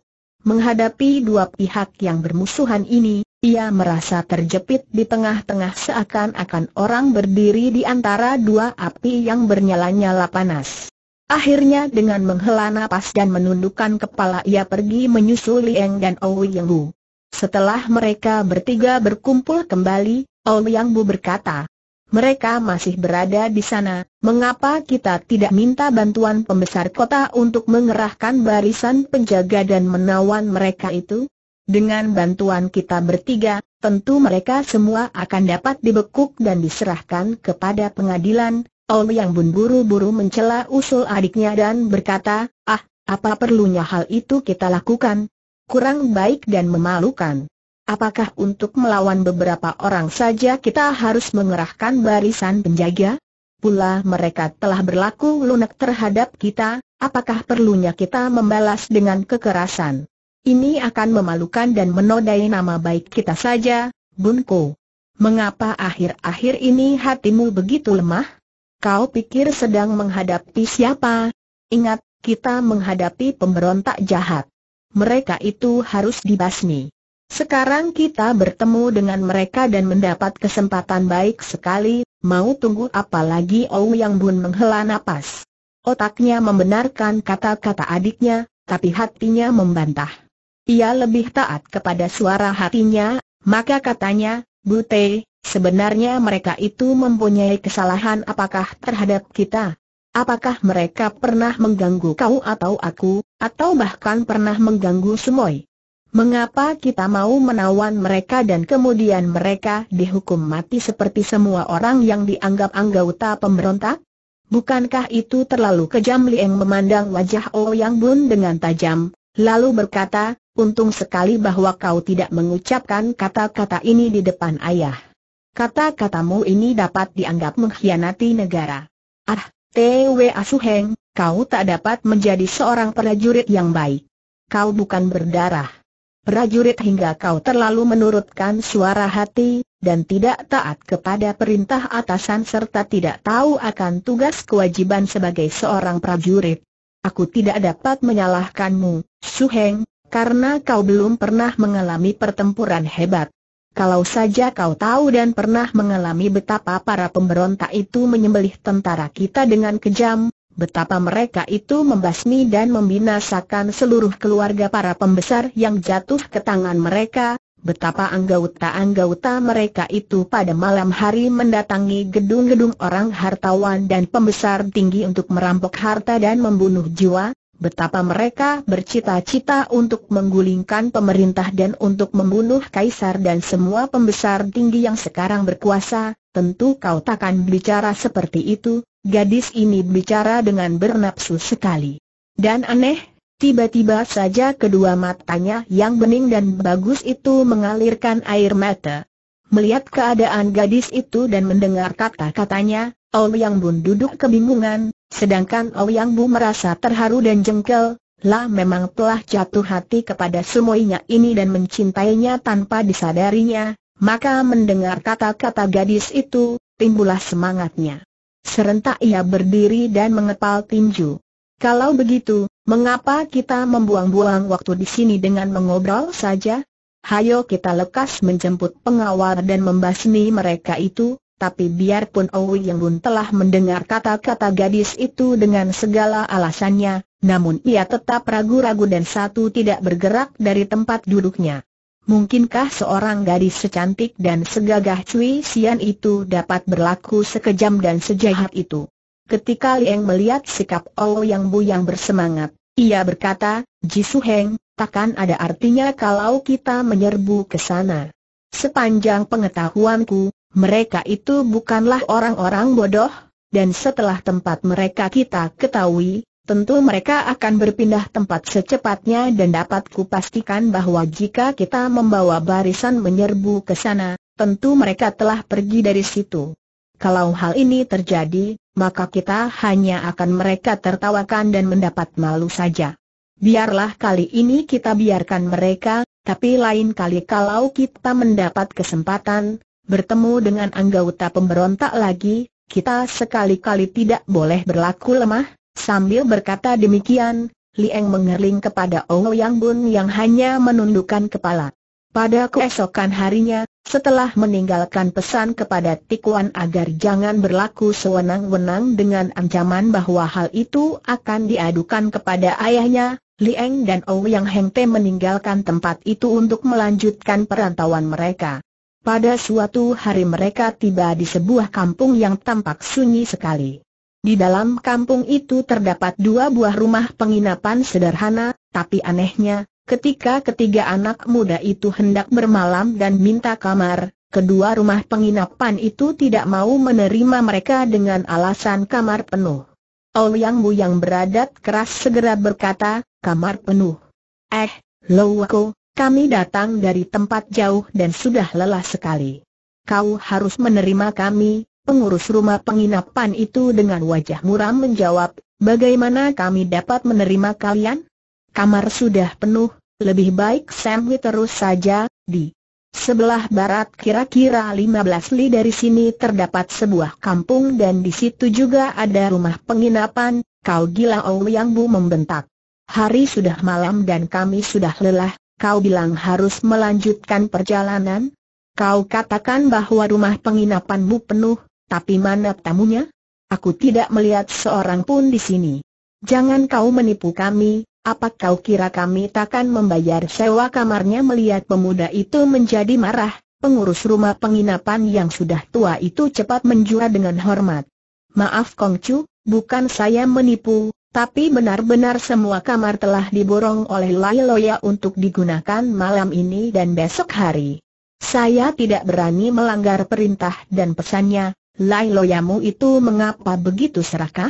Menghadapi dua pihak yang bermusuhan ini, ia merasa terjepit di tengah-tengah seakan-akan orang berdiri di antara dua api yang bernyala-nyala panas. Akhirnya dengan menghela napas dan menundukkan kepala ia pergi menyusul Li Eng dan Ouyang Bu. Setelah mereka bertiga berkumpul kembali, Ouyang Bu berkata, mereka masih berada di sana, mengapa kita tidak minta bantuan pembesar kota untuk mengerahkan barisan penjaga dan menawan mereka itu? Dengan bantuan kita bertiga, tentu mereka semua akan dapat dibekuk dan diserahkan kepada pengadilan. Ouyang Bun buru-buru mencela usul adiknya dan berkata, apa perlunya hal itu kita lakukan? Kurang baik dan memalukan. Apakah untuk melawan beberapa orang saja kita harus mengerahkan barisan penjaga? Pula mereka telah berlaku lunak terhadap kita, apakah perlunya kita membalas dengan kekerasan? Ini akan memalukan dan menodai nama baik kita saja, Bunko. Mengapa akhir-akhir ini hatimu begitu lemah? Kau pikir sedang menghadapi siapa? Ingat, kita menghadapi pemberontak jahat. Mereka itu harus dibasmi. Sekarang kita bertemu dengan mereka dan mendapat kesempatan baik sekali, mau tunggu apa lagi? Ouyang Bun menghela napas. Otaknya membenarkan kata-kata adiknya, tapi hatinya membantah. Ia lebih taat kepada suara hatinya, maka katanya, Bute, sebenarnya mereka itu mempunyai kesalahan apakah terhadap kita? Apakah mereka pernah mengganggu kau atau aku, atau bahkan pernah mengganggu Sumoy? Mengapa kita mau menawan mereka dan kemudian mereka dihukum mati seperti semua orang yang dianggap anggota pemberontak? Bukankah itu terlalu kejam? Li Eng memandang wajah Ouyang Bun dengan tajam, lalu berkata, untung sekali bahwa kau tidak mengucapkan kata-kata ini di depan ayah. Kata-katamu ini dapat dianggap mengkhianati negara. Twe Asuheng, kau tak dapat menjadi seorang prajurit yang baik. Kau bukan berdarah prajurit hingga kau terlalu menurutkan suara hati, dan tidak taat kepada perintah atasan serta tidak tahu akan tugas kewajiban sebagai seorang prajurit. Aku tidak dapat menyalahkanmu, Suheng, karena kau belum pernah mengalami pertempuran hebat. Kalau saja kau tahu dan pernah mengalami betapa para pemberontak itu menyembelih tentara kita dengan kejam, betapa mereka itu membasmi dan membinasakan seluruh keluarga para pembesar yang jatuh ke tangan mereka, betapa anggota-anggota mereka itu pada malam hari mendatangi gedung-gedung orang hartawan dan pembesar tinggi untuk merampok harta dan membunuh jiwa, betapa mereka bercita-cita untuk menggulingkan pemerintah dan untuk membunuh kaisar dan semua pembesar tinggi yang sekarang berkuasa. Tentu kau takkan bicara seperti itu. Gadis ini bicara dengan bernafsu sekali. Dan aneh, Tiba-tiba saja kedua matanya yang bening dan bagus itu mengalirkan air mata. Melihat keadaan gadis itu dan mendengar kata-katanya, Ouyang Bun duduk kebingungan, sedangkan Ouyang Bu merasa terharu dan jengkel. Lah memang telah jatuh hati kepada semuanya ini dan mencintainya tanpa disadarinya, maka mendengar kata-kata gadis itu, timbullah semangatnya. Serentak ia berdiri dan mengepal tinju. Kalau begitu, mengapa kita membuang-buang waktu di sini dengan mengobrol saja? Hayo kita lekas menjemput pengawal dan membasmi mereka itu. Tapi biarpun Ouyang Bun telah mendengar kata-kata gadis itu dengan segala alasannya, namun ia tetap ragu-ragu dan satu tidak bergerak dari tempat duduknya. Mungkinkah seorang gadis secantik dan segagah Cui Xian itu dapat berlaku sekejam dan sejahat itu? Ketika Li Eng melihat sikap Ouyang Bu yang bersemangat, ia berkata, "Jisu Heng, takkan ada artinya kalau kita menyerbu ke sana. Sepanjang pengetahuanku, mereka itu bukanlah orang-orang bodoh, dan setelah tempat mereka kita ketahui, tentu mereka akan berpindah tempat secepatnya dan dapat kupastikan bahwa jika kita membawa barisan menyerbu ke sana, tentu mereka telah pergi dari situ. Kalau hal ini terjadi, maka kita hanya akan mereka tertawakan dan mendapat malu saja. Biarlah kali ini kita biarkan mereka, tapi lain kali kalau kita mendapat kesempatan bertemu dengan anggota pemberontak lagi, kita sekali-kali tidak boleh berlaku lemah." Sambil berkata demikian, Li Eng mengerling kepada Ouyang Bun yang hanya menundukkan kepala. Pada keesokan harinya, setelah meninggalkan pesan kepada Tikuan agar jangan berlaku sewenang-wenang dengan ancaman bahwa hal itu akan diadukan kepada ayahnya, Li Eng dan Ouyang Hengte meninggalkan tempat itu untuk melanjutkan perantauan mereka. Pada suatu hari mereka tiba di sebuah kampung yang tampak sunyi sekali. Di dalam kampung itu terdapat dua buah rumah penginapan sederhana, tapi anehnya, ketika ketiga anak muda itu hendak bermalam dan minta kamar, kedua rumah penginapan itu tidak mau menerima mereka dengan alasan kamar penuh. Ouyang Bu yang beradat keras segera berkata, "Kamar penuh. Lowako, kami datang dari tempat jauh dan sudah lelah sekali. Kau harus menerima kami." Pengurus rumah penginapan itu dengan wajah muram menjawab, "Bagaimana kami dapat menerima kalian? Kamar sudah penuh, lebih baik sampai terus saja." Di sebelah barat kira-kira 15 li dari sini terdapat sebuah kampung dan di situ juga ada rumah penginapan. "Kau gila," Ouyang Bu membentak. "Hari sudah malam dan kami sudah lelah, kau bilang harus melanjutkan perjalanan? Kau katakan bahwa rumah penginapanmu penuh, tapi mana tamunya? Aku tidak melihat seorang pun di sini. Jangan kau menipu kami. Apa kau kira kami takkan membayar sewa kamarnya?" Melihat pemuda itu menjadi marah, pengurus rumah penginapan yang sudah tua itu cepat menjura dengan hormat. "Maaf Kongcu, bukan saya menipu, tapi benar-benar semua kamar telah diborong oleh Lai Loya untuk digunakan malam ini dan besok hari. Saya tidak berani melanggar perintah dan pesannya." "Lai Loyamu itu mengapa begitu serakah?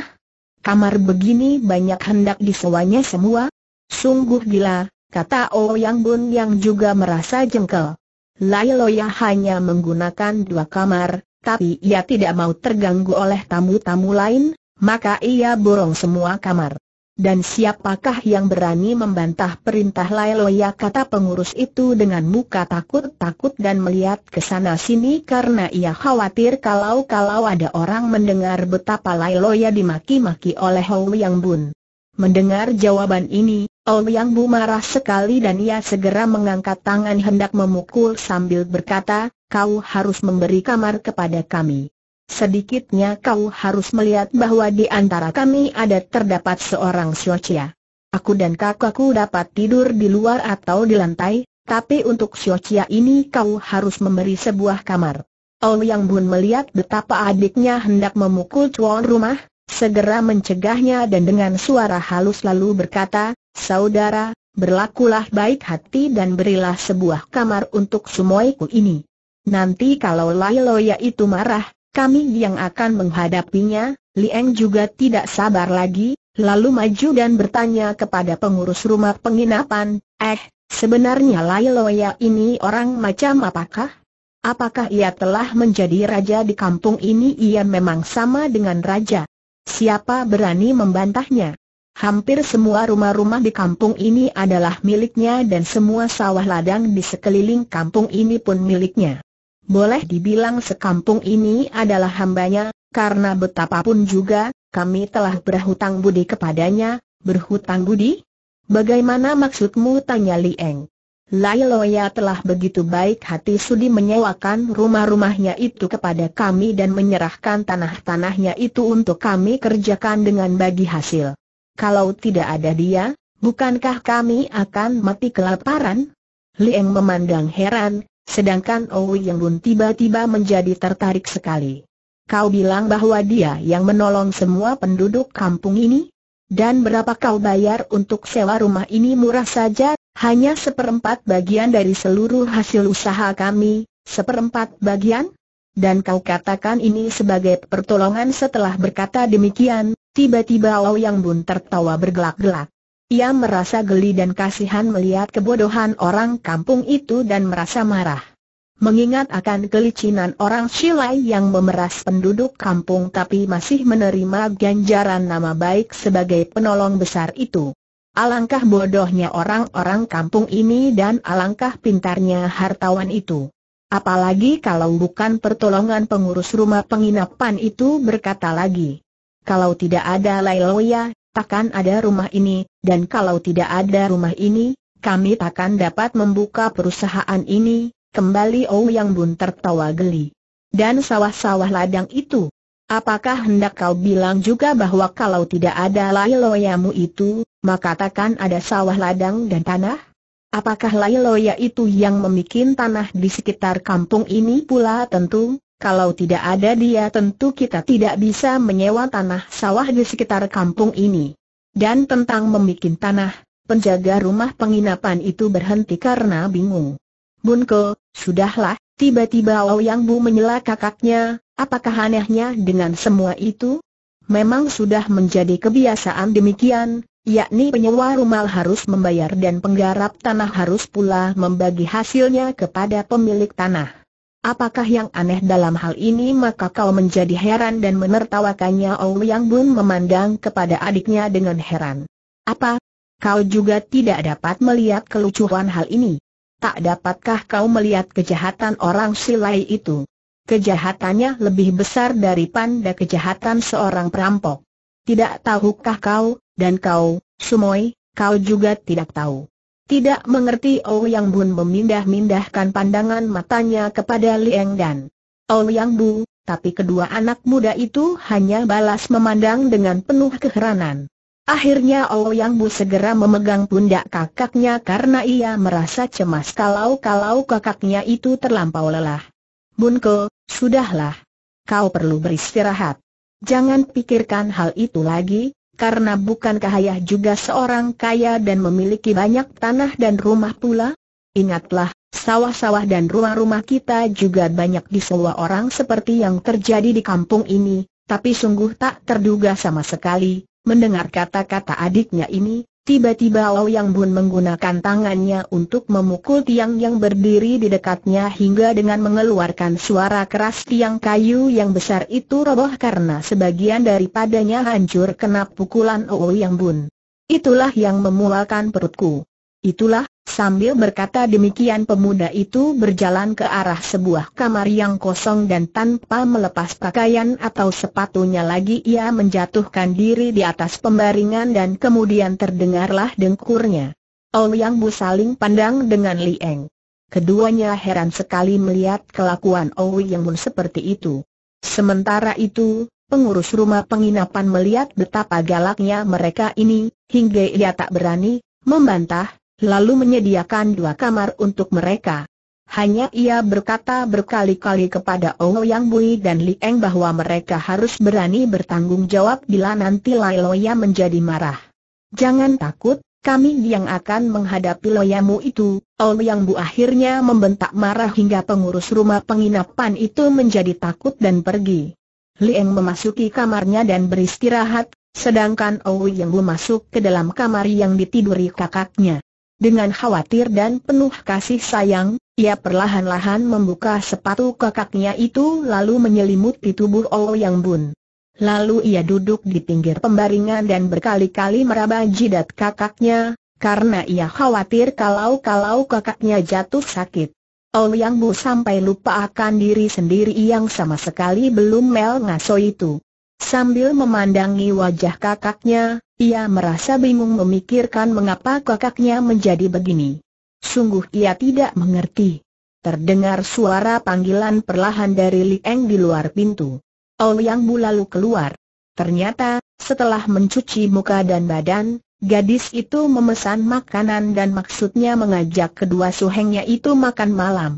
Kamar begini banyak hendak disewanya semua? Sungguh gila," kata Ouyang Bun yang juga merasa jengkel. Lai Loya hanya menggunakan dua kamar, tapi ia tidak mau terganggu oleh tamu-tamu lain, maka ia borong semua kamar. "Dan siapakah yang berani membantah perintah Lai Loya?" kata pengurus itu dengan muka takut-takut dan melihat ke sana sini karena ia khawatir kalau ada orang mendengar betapa Lai Loya dimaki-maki oleh Ouyang Bun. Mendengar jawaban ini, Ouyang Bu marah sekali dan ia segera mengangkat tangan hendak memukul sambil berkata, "Kau harus memberi kamar kepada kami. Sedikitnya kau harus melihat bahwa di antara kami ada terdapat seorang Siocia. Aku dan kakakku dapat tidur di luar atau di lantai, tapi untuk Siocia ini kau harus memberi sebuah kamar." Ouyang Bun melihat betapa adiknya hendak memukul tuan rumah, segera mencegahnya dan dengan suara halus lalu berkata, "Saudara, berlakulah baik hati dan berilah sebuah kamar untuk sumoiku ini. Nanti kalau Lai Loya itu marah, kami yang akan menghadapinya." Li Eng juga tidak sabar lagi, lalu maju dan bertanya kepada pengurus rumah penginapan, sebenarnya Lai Loya ini orang macam apakah? Apakah ia telah menjadi raja di kampung ini? Ia memang sama dengan raja. Siapa berani membantahnya? Hampir semua rumah-rumah di kampung ini adalah miliknya dan semua sawah ladang di sekeliling kampung ini pun miliknya. Boleh dibilang sekampung ini adalah hambanya, karena betapapun juga, kami telah berhutang budi kepadanya. Berhutang budi? Bagaimana maksudmu? Tanya Li Eng. Lai Loya telah begitu baik hati sudi menyewakan rumah-rumahnya itu kepada kami dan menyerahkan tanah-tanahnya itu untuk kami kerjakan dengan bagi hasil. Kalau tidak ada dia, bukankah kami akan mati kelaparan? Li Eng memandang heran, sedangkan Ouyang Bun tiba-tiba menjadi tertarik sekali. Kau bilang bahwa dia yang menolong semua penduduk kampung ini? Dan berapa kau bayar untuk sewa rumah ini? Murah saja. Hanya seperempat bagian dari seluruh hasil usaha kami, seperempat bagian? Dan kau katakan ini sebagai pertolongan? Setelah berkata demikian, tiba-tiba Ouyang Bun tertawa bergelak-gelak. Ia merasa geli dan kasihan melihat kebodohan orang kampung itu dan merasa marah. Mengingat akan kelicinan orang Shilai yang memeras penduduk kampung tapi masih menerima ganjaran nama baik sebagai penolong besar itu. Alangkah bodohnya orang-orang kampung ini dan alangkah pintarnya hartawan itu. Apalagi kalau bukan pertolongan pengurus rumah penginapan itu. Berkata lagi, kalau tidak ada Lai Loya, takkan ada rumah ini, dan kalau tidak ada rumah ini, kami takkan dapat membuka perusahaan ini. Kembali Ouyang Bun tertawa geli. Dan sawah-sawah ladang itu? Apakah hendak kau bilang juga bahwa kalau tidak ada Lai Loyamu itu, maka takkan ada sawah ladang dan tanah? Apakah Lai Loya itu yang membuat tanah di sekitar kampung ini pula? Tentu, kalau tidak ada dia tentu kita tidak bisa menyewa tanah sawah di sekitar kampung ini. Dan tentang membuat tanah, penjaga rumah penginapan itu berhenti karena bingung. Bunko, sudahlah. Tiba-tiba Ouyang Bu menyela kakaknya, apakah anehnya dengan semua itu? Memang sudah menjadi kebiasaan demikian, yakni penyewa rumah harus membayar dan penggarap tanah harus pula membagi hasilnya kepada pemilik tanah. Apakah yang aneh dalam hal ini? Maka kau menjadi heran dan menertawakannya. Ouyang Bun memandang kepada adiknya dengan heran. Apa? Kau juga tidak dapat melihat kelucuan hal ini? Tak dapatkah kau melihat kejahatan orang Shilai itu? Kejahatannya lebih besar daripada kejahatan seorang perampok. Tidak tahukah kau? Dan kau, Sumoy, kau juga tidak tahu. Tidak mengerti? Ouyang Bun memindah-mindahkan pandangan matanya kepada Li Eng dan Ouyang Bu, tapi kedua anak muda itu hanya balas memandang dengan penuh keheranan. Akhirnya Ouyang Bu segera memegang pundak kakaknya karena ia merasa cemas kalau kakaknya itu terlampau lelah. Bunko, sudahlah. Kau perlu beristirahat. Jangan pikirkan hal itu lagi, karena bukankah ayah juga seorang kaya dan memiliki banyak tanah dan rumah pula? Ingatlah, sawah-sawah dan rumah-rumah kita juga banyak disewa orang seperti yang terjadi di kampung ini, tapi sungguh tak terduga sama sekali. Mendengar kata-kata adiknya ini, tiba-tiba Ouyang Bun menggunakan tangannya untuk memukul tiang yang berdiri di dekatnya hingga dengan mengeluarkan suara keras tiang kayu yang besar itu roboh karena sebagian daripadanya hancur kena pukulan Ouyang Bun. Itulah yang memualkan perutku. Itulah. Sambil berkata demikian pemuda itu berjalan ke arah sebuah kamar yang kosong dan tanpa melepas pakaian atau sepatunya lagi ia menjatuhkan diri di atas pembaringan dan kemudian terdengarlah dengkurnya. Ouyang Bu saling pandang dengan Li Eng. Keduanya heran sekali melihat kelakuan Ouyang Bu seperti itu. Sementara itu, pengurus rumah penginapan melihat betapa galaknya mereka ini, hingga ia tak berani membantah, lalu menyediakan dua kamar untuk mereka. Hanya ia berkata berkali-kali kepada Ouyang Bui dan Li Eng bahwa mereka harus berani bertanggung jawab bila nanti Lai Loya menjadi marah. Jangan takut, kami yang akan menghadapi Loyamu itu. Ouyang Bu akhirnya membentak marah hingga pengurus rumah penginapan itu menjadi takut dan pergi. Li Eng memasuki kamarnya dan beristirahat, Sedangkan Ouyang Bu masuk ke dalam kamar yang ditiduri kakaknya. Dengan khawatir dan penuh kasih sayang, ia perlahan-lahan membuka sepatu kakaknya itu lalu menyelimuti tubuh Ouyang Bun. Lalu ia duduk di pinggir pembaringan dan berkali-kali meraba jidat kakaknya, karena ia khawatir kalau kakaknya jatuh sakit. Ouyang Bu sampai lupa akan diri sendiri yang sama sekali belum melngaso itu. Sambil memandangi wajah kakaknya, ia merasa bingung memikirkan mengapa kakaknya menjadi begini. Sungguh ia tidak mengerti. Terdengar suara panggilan perlahan dari Li Eng di luar pintu. Ouyang Bu lalu keluar. Ternyata, setelah mencuci muka dan badan, gadis itu memesan makanan dan maksudnya mengajak kedua suhengnya itu makan malam.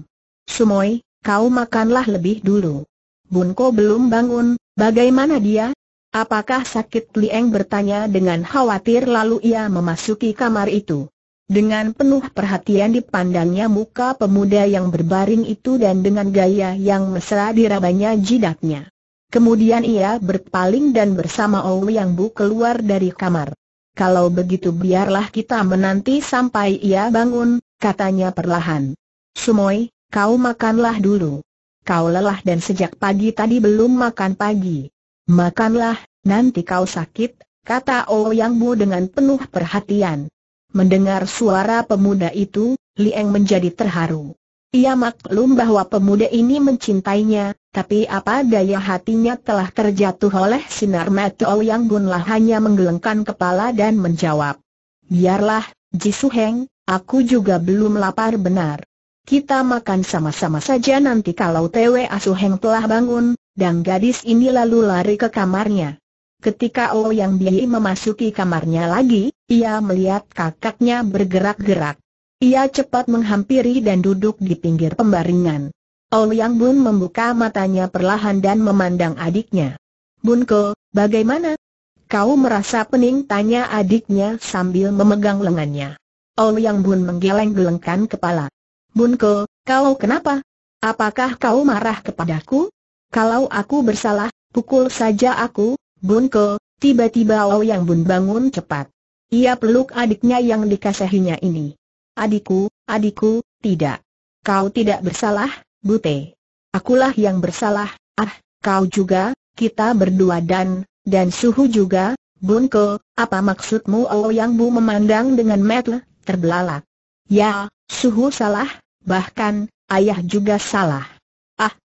"Sumoy, kau makanlah lebih dulu. Bunko belum bangun, bagaimana dia? Apakah sakit?" Li Eng bertanya dengan khawatir lalu ia memasuki kamar itu. Dengan penuh perhatian dipandangnya muka pemuda yang berbaring itu dan dengan gaya yang mesra dirabanya jidatnya. Kemudian ia berpaling dan bersama Ouyang Bu keluar dari kamar. "Kalau begitu biarlah kita menanti sampai ia bangun," katanya perlahan. "Sumoy, kau makanlah dulu. Kau lelah dan sejak pagi tadi belum makan pagi. Makanlah, nanti kau sakit," kata Ouyang Bu dengan penuh perhatian. Mendengar suara pemuda itu, Li Eng menjadi terharu. Ia maklum bahwa pemuda ini mencintainya, tapi apa daya hatinya telah terjatuh oleh sinar mata Ouyang Bun lah hanya menggelengkan kepala dan menjawab, "Biarlah, Ji Suheng, aku juga belum lapar benar. Kita makan sama-sama saja nanti kalau Twa Suheng telah bangun." Dan gadis ini lalu lari ke kamarnya. Ketika Ouyang Bi memasuki kamarnya lagi, ia melihat kakaknya bergerak-gerak. Ia cepat menghampiri dan duduk di pinggir pembaringan. Ouyang Bun membuka matanya perlahan dan memandang adiknya. "Bunko, bagaimana? Kau merasa pening?" tanya adiknya sambil memegang lengannya. Ouyang Bun menggeleng-gelengkan kepala. "Bunko, kau kenapa? Apakah kau marah kepadaku? Kalau aku bersalah, pukul saja aku, Bunko." Tiba-tiba Ouyang Bun bangun cepat. Ia peluk adiknya yang dikasihinya ini. Adikku, tidak. Kau tidak bersalah, Bute. Akulah yang bersalah, kau juga, kita berdua dan Suhu juga, Bunko." "Apa maksudmu?" Ouyang Bu memandang dengan mata terbelalak. "Ya, Suhu salah, bahkan, ayah juga salah."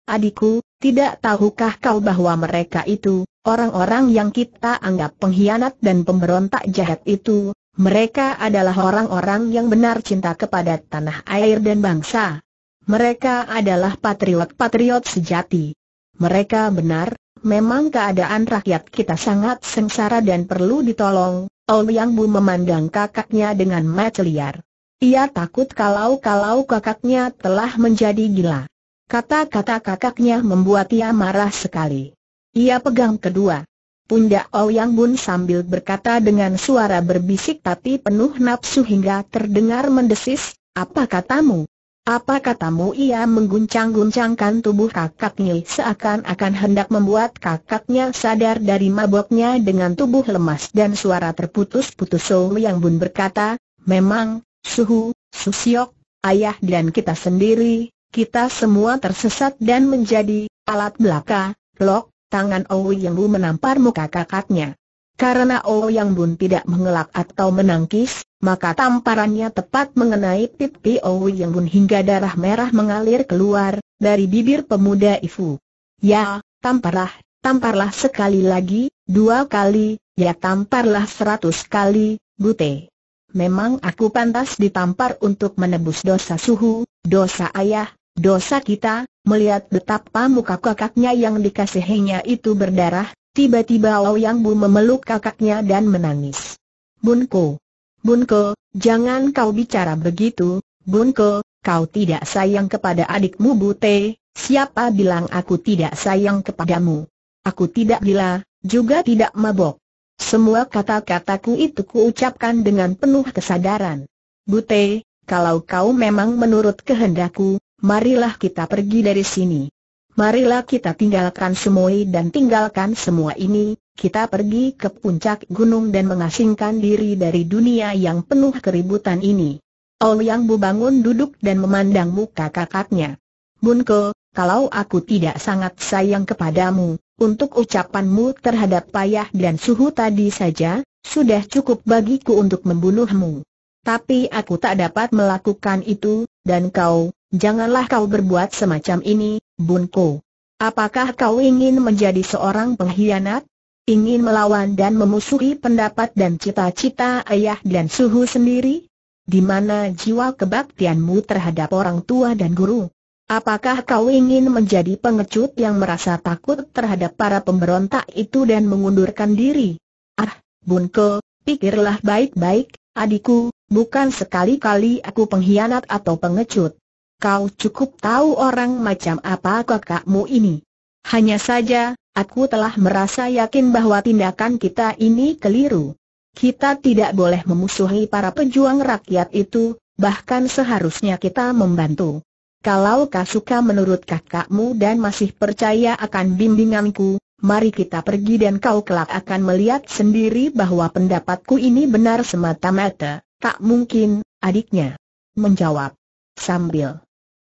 "Adikku, tidak tahukah kau bahwa mereka itu, orang-orang yang kita anggap pengkhianat dan pemberontak jahat itu, mereka adalah orang-orang yang benar cinta kepada tanah air dan bangsa. Mereka adalah patriot-patriot sejati. Mereka benar, memang keadaan rakyat kita sangat sengsara dan perlu ditolong." Ouyang Bu memandang kakaknya dengan mata liar. Ia takut kalau kakaknya telah menjadi gila. Kata-kata kakaknya membuat ia marah sekali. Ia pegang kedua pundak Ouyang Bun sambil berkata dengan suara berbisik tapi penuh nafsu hingga terdengar mendesis, "Apa katamu? Apa katamu?" Ia mengguncang-guncangkan tubuh kakaknya seakan-akan hendak membuat kakaknya sadar dari maboknya dengan tubuh lemas dan suara terputus-putus. Ouyang Bun berkata, "Memang, Suhu, Susiok, ayah dan kita sendiri, kita semua tersesat dan menjadi alat belaka." Lok, tangan Ouyang Bu menampar muka kakaknya. Karena Ouyang Bun tidak mengelak atau menangkis, maka tamparannya tepat mengenai pipi Ouyang Bun hingga darah merah mengalir keluar dari bibir pemuda itu. "Ya, tamparlah sekali lagi, 2 kali, ya tamparlah 100 kali, Bute. Memang aku pantas ditampar untuk menebus dosa Suhu, dosa ayah, dosa kita." Melihat betapa muka kakaknya yang dikasihinya itu berdarah, tiba-tiba Ouyang Bu memeluk kakaknya dan menangis. "Bunko. Bunko, jangan kau bicara begitu, Bunko, kau tidak sayang kepada adikmu Bute." "Siapa bilang aku tidak sayang kepadamu? Aku tidak gila, juga tidak mabok. Semua kata-kataku itu kuucapkan dengan penuh kesadaran. Bute, kalau kau memang menurut kehendakku, marilah kita pergi dari sini. Marilah kita tinggalkan Sumoy dan tinggalkan semua ini, kita pergi ke puncak gunung dan mengasingkan diri dari dunia yang penuh keributan ini." Ouyang Bu bangun duduk dan memandang muka kakaknya. "Bunko, kalau aku tidak sangat sayang kepadamu, untuk ucapanmu terhadap payah dan suhu tadi saja, sudah cukup bagiku untuk membunuhmu. Tapi aku tak dapat melakukan itu, dan kau, janganlah kau berbuat semacam ini, Bunko. Apakah kau ingin menjadi seorang pengkhianat? Ingin melawan dan memusuhi pendapat dan cita-cita ayah dan suhu sendiri? Di mana jiwa kebaktianmu terhadap orang tua dan guru? Apakah kau ingin menjadi pengecut yang merasa takut terhadap para pemberontak itu dan mengundurkan diri? Ah, Bunko, pikirlah baik-baik, adikku, bukan sekali-kali aku pengkhianat atau pengecut. Kau cukup tahu orang macam apa kakakmu ini. Hanya saja, aku telah merasa yakin bahwa tindakan kita ini keliru. Kita tidak boleh memusuhi para pejuang rakyat itu, bahkan seharusnya kita membantu. Kalau kau suka menurut kakakmu dan masih percaya akan bimbinganku, mari kita pergi dan kau kelak akan melihat sendiri bahwa pendapatku ini benar semata-mata." "Tak mungkin," adiknya menjawab sambil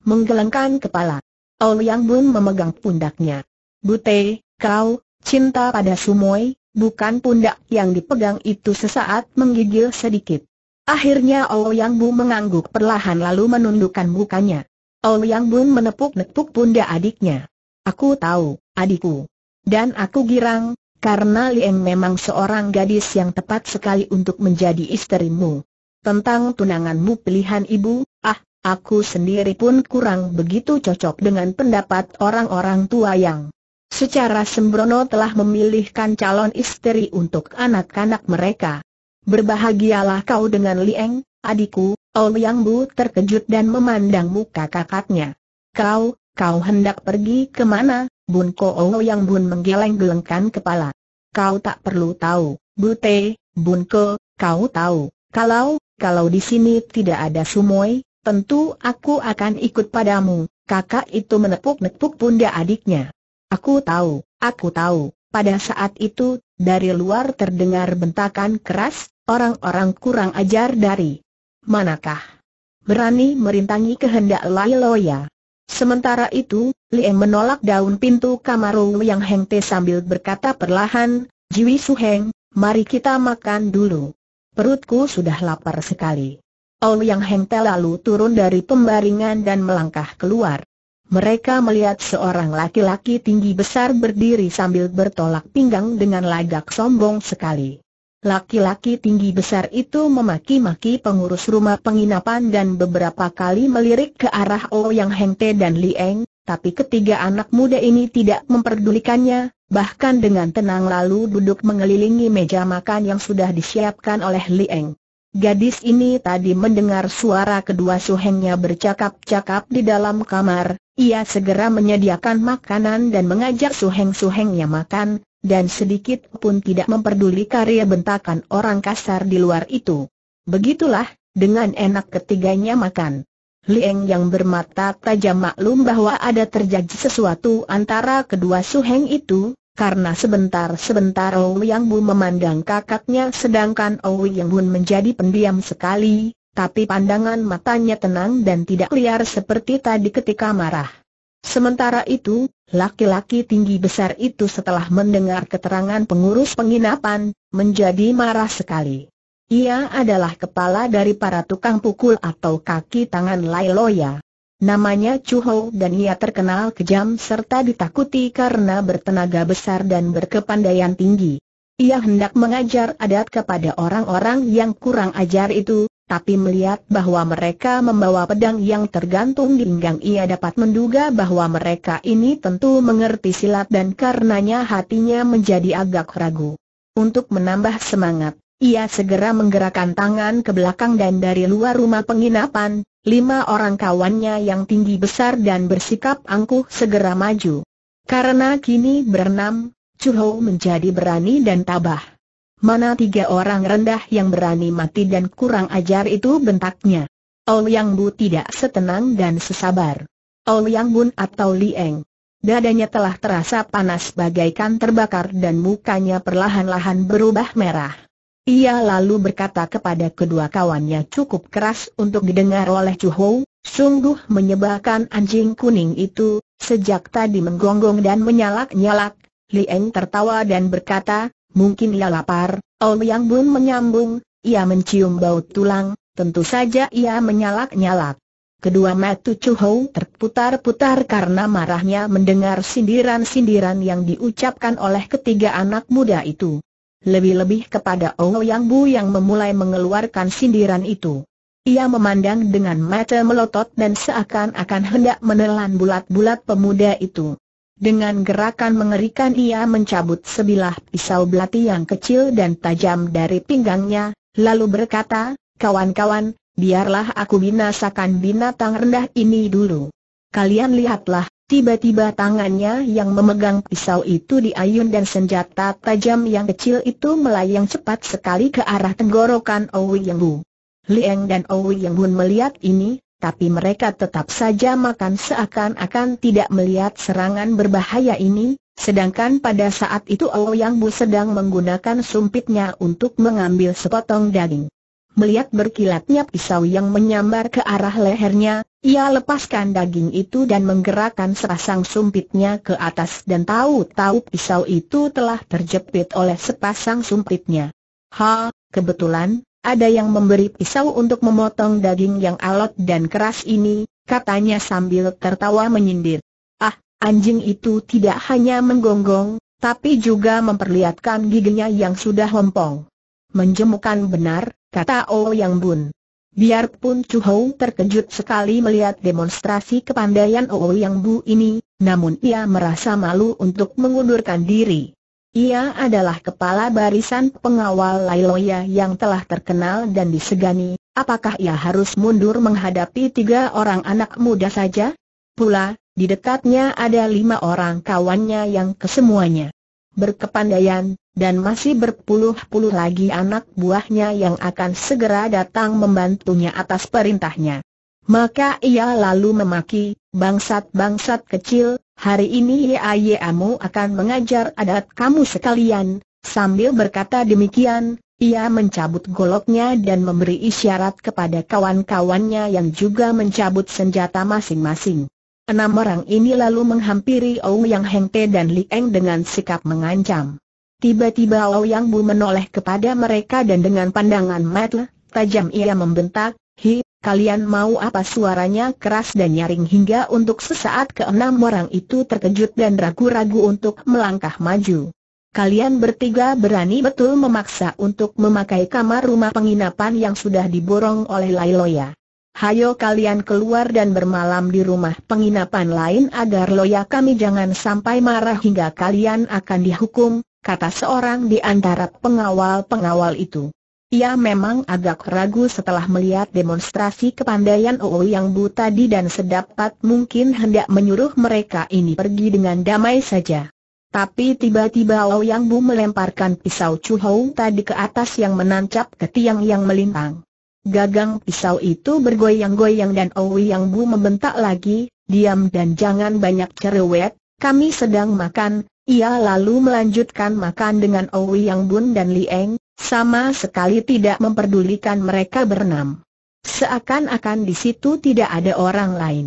menggelengkan kepala. Ouyang Bun memegang pundaknya. "Bute, kau cinta pada Sumoy, bukan pundak yang dipegang itu." Sesaat menggigil sedikit. Akhirnya Ouyang Bu mengangguk perlahan lalu menundukkan mukanya. Ouyang Bun menepuk-nepuk pundak adiknya. "Aku tahu, adikku. Dan aku girang, karena Li Eng memang seorang gadis yang tepat sekali untuk menjadi isterimu. Tentang tunanganmu pilihan ibu, aku sendiri pun kurang begitu cocok dengan pendapat orang-orang tua yang secara sembrono telah memilihkan calon istri untuk anak-anak mereka. Berbahagialah kau dengan Li Eng, adikku." Ouyang Bu terkejut dan memandang muka kakaknya. Kau hendak pergi ke mana, Bunko? Ouyang Bun menggeleng-gelengkan kepala. "Kau tak perlu tahu, Bute. Bunko, kau tahu, kalau di sini tidak ada Sumoy, tentu aku akan ikut padamu." Kakak itu menepuk-nepuk pundak adiknya. Aku tahu. Pada saat itu, dari luar terdengar bentakan keras, "Orang-orang kurang ajar dari manakah berani merintangi kehendak Lai Loya?" Sementara itu, Li Eng menolak daun pintu kamar Ouyang Hengte sambil berkata perlahan, "Jiwi Suheng, mari kita makan dulu. Perutku sudah lapar sekali." Ouyang Hengte lalu turun dari pembaringan dan melangkah keluar. Mereka melihat seorang laki-laki tinggi besar berdiri sambil bertolak pinggang dengan lagak sombong sekali. Laki-laki tinggi besar itu memaki-maki pengurus rumah penginapan dan beberapa kali melirik ke arah Ouyang Hengte dan Li Eng, tapi ketiga anak muda ini tidak memperdulikannya, bahkan dengan tenang lalu duduk mengelilingi meja makan yang sudah disiapkan oleh Li Eng. Gadis ini tadi mendengar suara kedua suhengnya bercakap-cakap di dalam kamar, ia segera menyediakan makanan dan mengajak suheng-suhengnya makan, dan sedikit pun tidak memperduli karya bentakan orang kasar di luar itu. Begitulah, dengan enak ketiganya makan. Li Eng yang bermata tajam maklum bahwa ada terjadi sesuatu antara kedua suheng itu, karena sebentar Ouyang Bu memandang kakaknya sedangkan Ouyang Bun menjadi pendiam sekali, tapi pandangan matanya tenang dan tidak liar seperti tadi ketika marah. Sementara itu, laki-laki tinggi besar itu setelah mendengar keterangan pengurus penginapan, menjadi marah sekali. Ia adalah kepala dari para tukang pukul atau kaki tangan Lai Loya. Namanya Chu Ho dan ia terkenal kejam serta ditakuti karena bertenaga besar dan berkepandaian tinggi. Ia hendak mengajar adat kepada orang-orang yang kurang ajar itu, tapi melihat bahwa mereka membawa pedang yang tergantung di pinggang, ia dapat menduga bahwa mereka ini tentu mengerti silat dan karenanya hatinya menjadi agak ragu. Untuk menambah semangat, ia segera menggerakkan tangan ke belakang dan dari luar rumah penginapan, 5 orang kawannya yang tinggi besar dan bersikap angkuh segera maju. Karena kini berenam, Chu Ho menjadi berani dan tabah. "Mana 3 orang rendah yang berani mati dan kurang ajar itu?" bentaknya. Ouyang Bu tidak setenang dan sesabar Ouyang Bun atau Li Eng. Dadanya telah terasa panas bagaikan terbakar dan mukanya perlahan-lahan berubah merah. Ia lalu berkata kepada kedua kawannya cukup keras untuk didengar oleh Chu Ho, sungguh menyebalkan anjing kuning itu, sejak tadi menggonggong dan menyalak-nyalak. Li Eng tertawa dan berkata, mungkin ia lapar. Ouyang Bun menyambung, ia mencium bau tulang, tentu saja ia menyalak-nyalak. Kedua mata Chu Ho terputar-putar karena marahnya mendengar sindiran-sindiran yang diucapkan oleh ketiga anak muda itu. Lebih-lebih kepada Ouyang Bu yang memulai mengeluarkan sindiran itu. Ia memandang dengan mata melotot dan seakan-akan hendak menelan bulat-bulat pemuda itu. Dengan gerakan mengerikan ia mencabut sebilah pisau belati yang kecil dan tajam dari pinggangnya, lalu berkata, kawan-kawan, biarlah aku binasakan binatang rendah ini dulu. Kalian lihatlah, tiba-tiba tangannya yang memegang pisau itu diayun dan senjata tajam yang kecil itu melayang cepat sekali ke arah tenggorokan Ouyang Bu. Li Eng dan Ouyang Bun melihat ini, tapi mereka tetap saja makan seakan-akan tidak melihat serangan berbahaya ini, sedangkan pada saat itu Ouyang Bu sedang menggunakan sumpitnya untuk mengambil sepotong daging. Melihat berkilatnya pisau yang menyambar ke arah lehernya, ia lepaskan daging itu dan menggerakkan serasang sumpitnya ke atas dan tahu-tahu pisau itu telah terjepit oleh sepasang sumpitnya. Ha, kebetulan, ada yang memberi pisau untuk memotong daging yang alot dan keras ini, katanya sambil tertawa menyindir. Ah, anjing itu tidak hanya menggonggong, tapi juga memperlihatkan giginya yang sudah lempong. Menjemukan benar, kata Ouyang Bun. Biarpun Chu Ho terkejut sekali melihat demonstrasi kepandaian Ouyang Bu ini, namun ia merasa malu untuk mengundurkan diri. Ia adalah kepala barisan pengawal Lai Loya yang telah terkenal dan disegani. Apakah ia harus mundur menghadapi tiga orang anak muda saja? Pula, di dekatnya ada 5 orang kawannya yang kesemuanya berkepandaian, dan masih berpuluh-puluh lagi anak buahnya yang akan segera datang membantunya atas perintahnya. Maka ia lalu memaki, bangsat-bangsat kecil, hari ini iamu akan mengajar adat kamu sekalian. Sambil berkata demikian, ia mencabut goloknya dan memberi isyarat kepada kawan-kawannya yang juga mencabut senjata masing-masing. 6 orang ini lalu menghampiri Ouyang Hengte dan Li Eng dengan sikap mengancam. Tiba-tiba Ouyang Bu menoleh kepada mereka dan dengan pandangan mata tajam ia membentak, "Hi, kalian mau apa?" Suaranya keras dan nyaring hingga untuk sesaat ke-6 orang itu terkejut dan ragu-ragu untuk melangkah maju. Kalian bertiga berani betul memaksa untuk memakai kamar rumah penginapan yang sudah diborong oleh Lai Loya. Hayo kalian keluar dan bermalam di rumah penginapan lain agar Loya kami jangan sampai marah hingga kalian akan dihukum, kata seorang di antara pengawal-pengawal itu. Ia memang agak ragu setelah melihat demonstrasi kepandaian Ouyang Bu tadi dan sedapat mungkin hendak menyuruh mereka ini pergi dengan damai saja. Tapi tiba-tiba Ouyang Bu melemparkan pisau Chu Ho tadi ke atas yang menancap ke tiang yang melintang. Gagang pisau itu bergoyang-goyang dan Ouyang Bu membentak lagi, "Diam dan jangan banyak cerewet, kami sedang makan." Ia lalu melanjutkan makan dengan Ouyang Bun dan Li Eng, sama sekali tidak memperdulikan mereka berenam. Seakan-akan di situ tidak ada orang lain.